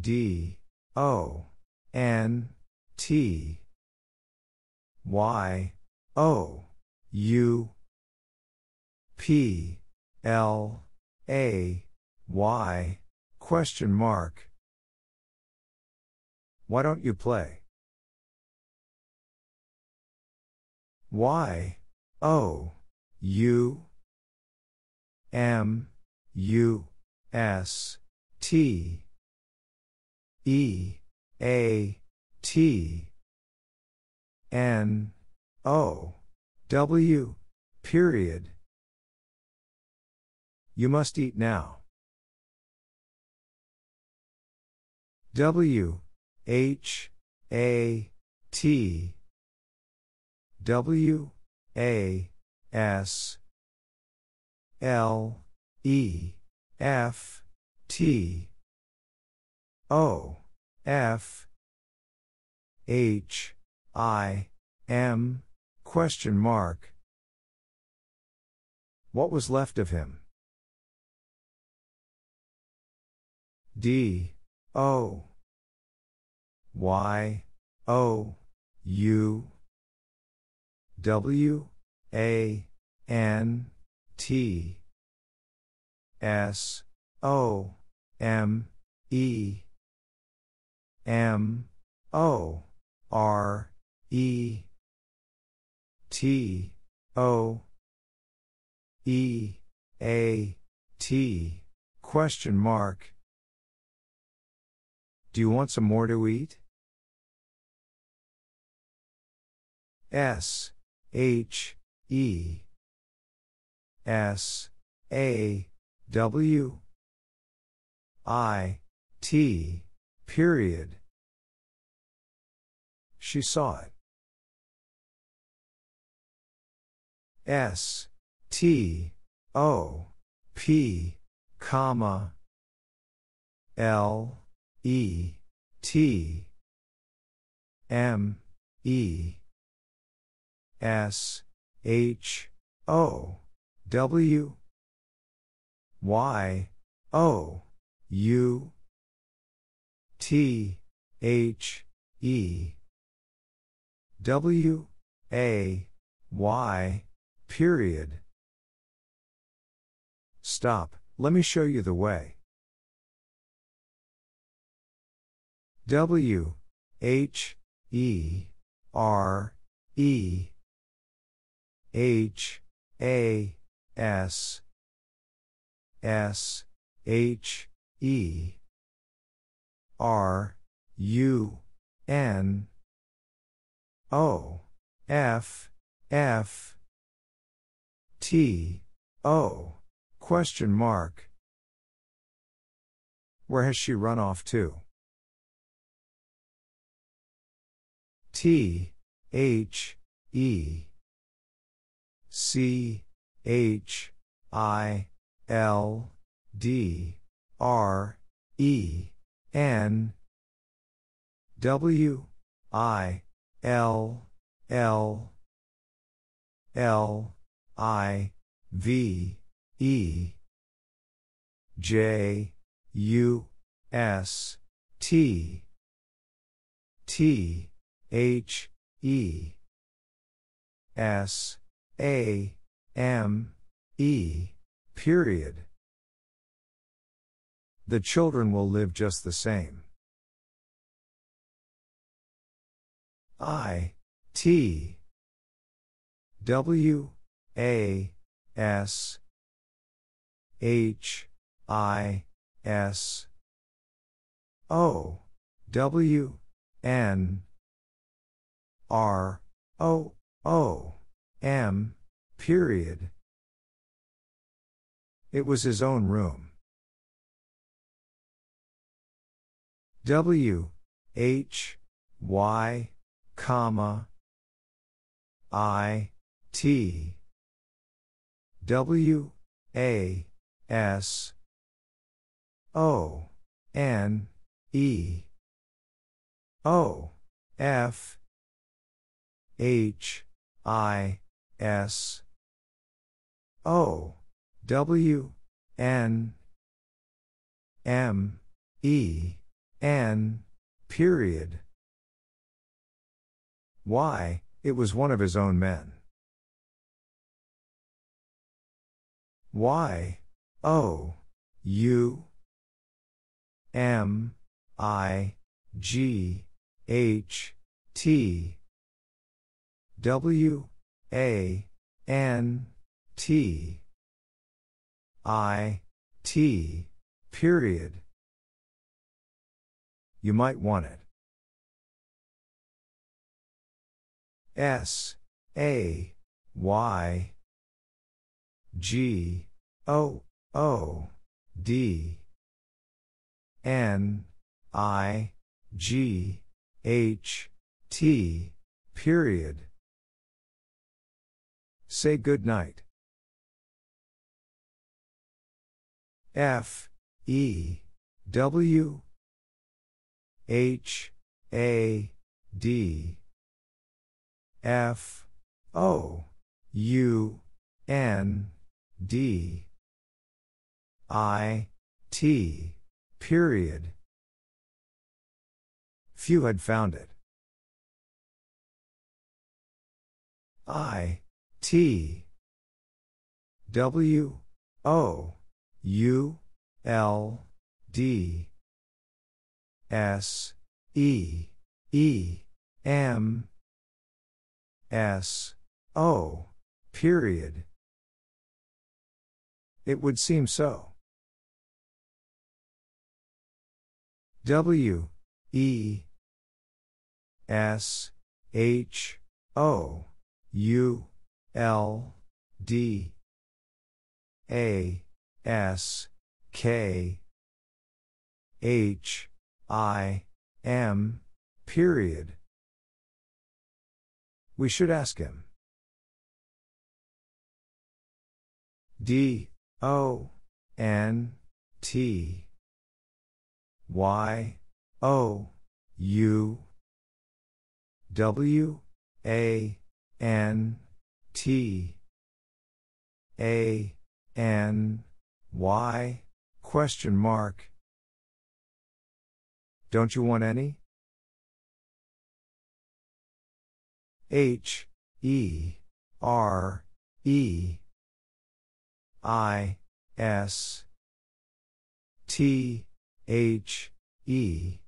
D O N T Y O U P L A Y question mark. Why don't you play? Y O U M U S T E A T N O W period. You must eat now. W H A T W A S L E F T O F H I M question mark. What was left of him? D. O. Y. O. U. W. A. N. T. S. O. M. E. M. O. R. E. T. O. E. A. T. Question mark. Do you want some more to eat? S. H. E. S. A. W. I. T. Period. She saw it. S. T. O. P. Comma. L. E. T. M. E. S. H. O. W. Y. O. U. T. H. E. W. A. Y. Period. Stop, let me show you the way. W. H. E. R. E. H. A. S. S. H. E. R. U. N. O. F. F. T. O. Question mark. Where has she run off to? T. H. E. C. H. I. L. D. R. E. N. W. I. L. L. L. I. V. E. J. U. S. T. T. H. E. S. A. M. E. Period. The children will live just the same. I. T. W. A. S. H. I. S. O. W. N. R. O. O. M. Period. It was his own room. W. H. Y. Comma. I. T. W. A. S. O. N. E. O. F. H. I. S. O. W. N. M. E. N. Period. Why, it was one of his own men. Y. O. U. M. I. G. H. T. W. A. N. T. I. T. Period. You might want it. S. A. Y. G. O. O. D. N. I. G. H. T. Period. Say good night. F. E. W. H. A. D. F. O. U. N. D I T period. Few had found it. I T W O U L D S E E M S O period. It would seem so. W E S H O U L D A S K H I M period. We should ask him. D O N T Y O U W A N T A N Y question mark. Don't you want any? H E R E I S T H E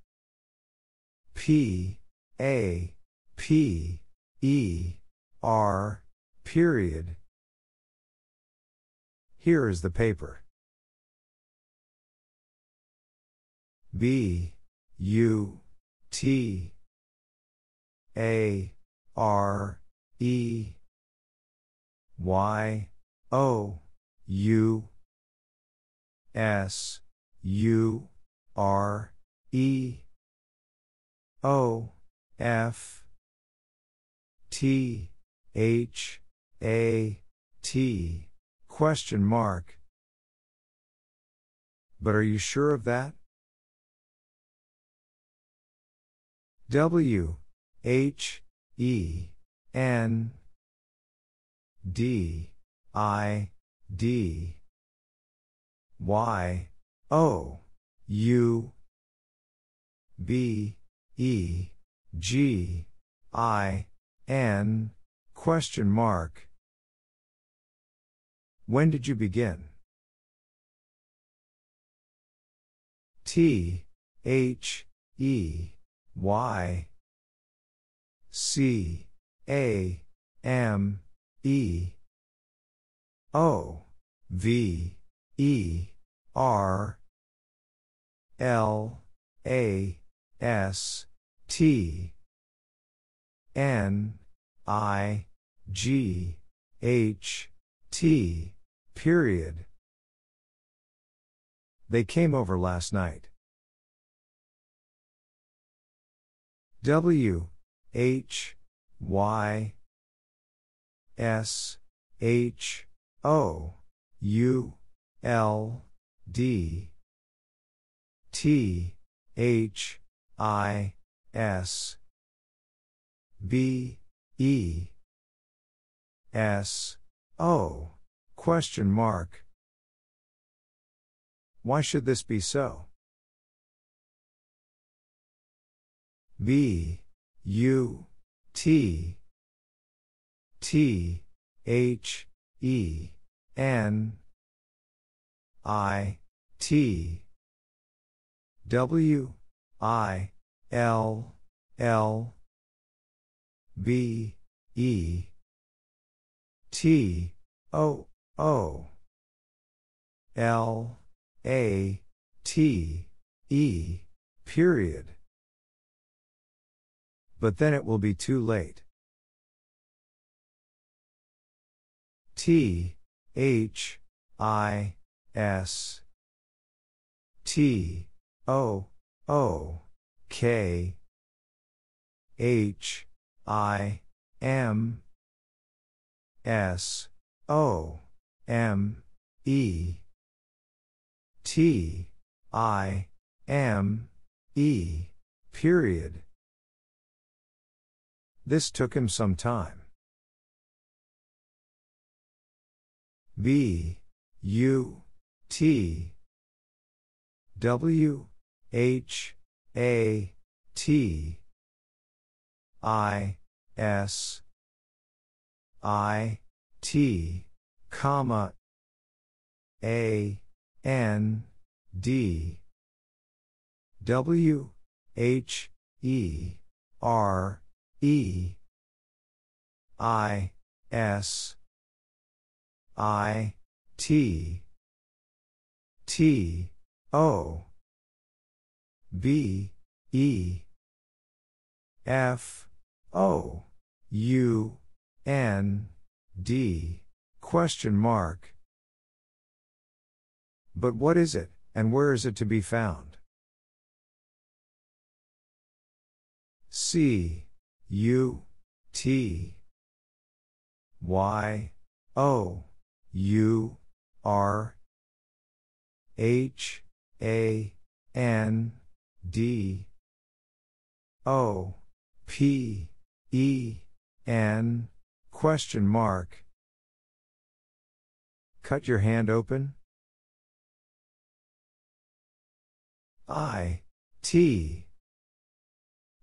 P A P E R period. Here is the paper. B U T A R E Y O U S U R E O F T H A T question mark. But are you sure of that? W H E N D I D Y O U B E G I N question mark. When did you begin? T H E Y C A M E O V E R L A S T N I G H T period. They came over last night. W H Y S H O U L D T H I S B E S O question mark. Why should this be so? B U T T H E N I T W I L L B E T O O L A T E period. But then it will be too late. T H I S T O O K H I M S O M E T I M E period. This took him some time. B U T W H A T I S I T comma A N D W H E R E I S I T T O B E F O U N D question mark. But what is it, and where is it to be found? C U T Y O U R H A N D O P E N question mark. Cut your hand open. I T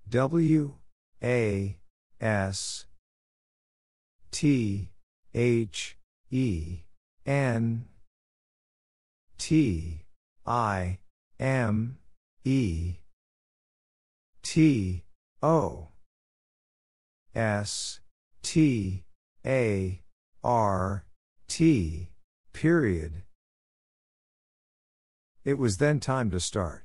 W A S T H E N T I M E T O S T A R T period. It was then time to start.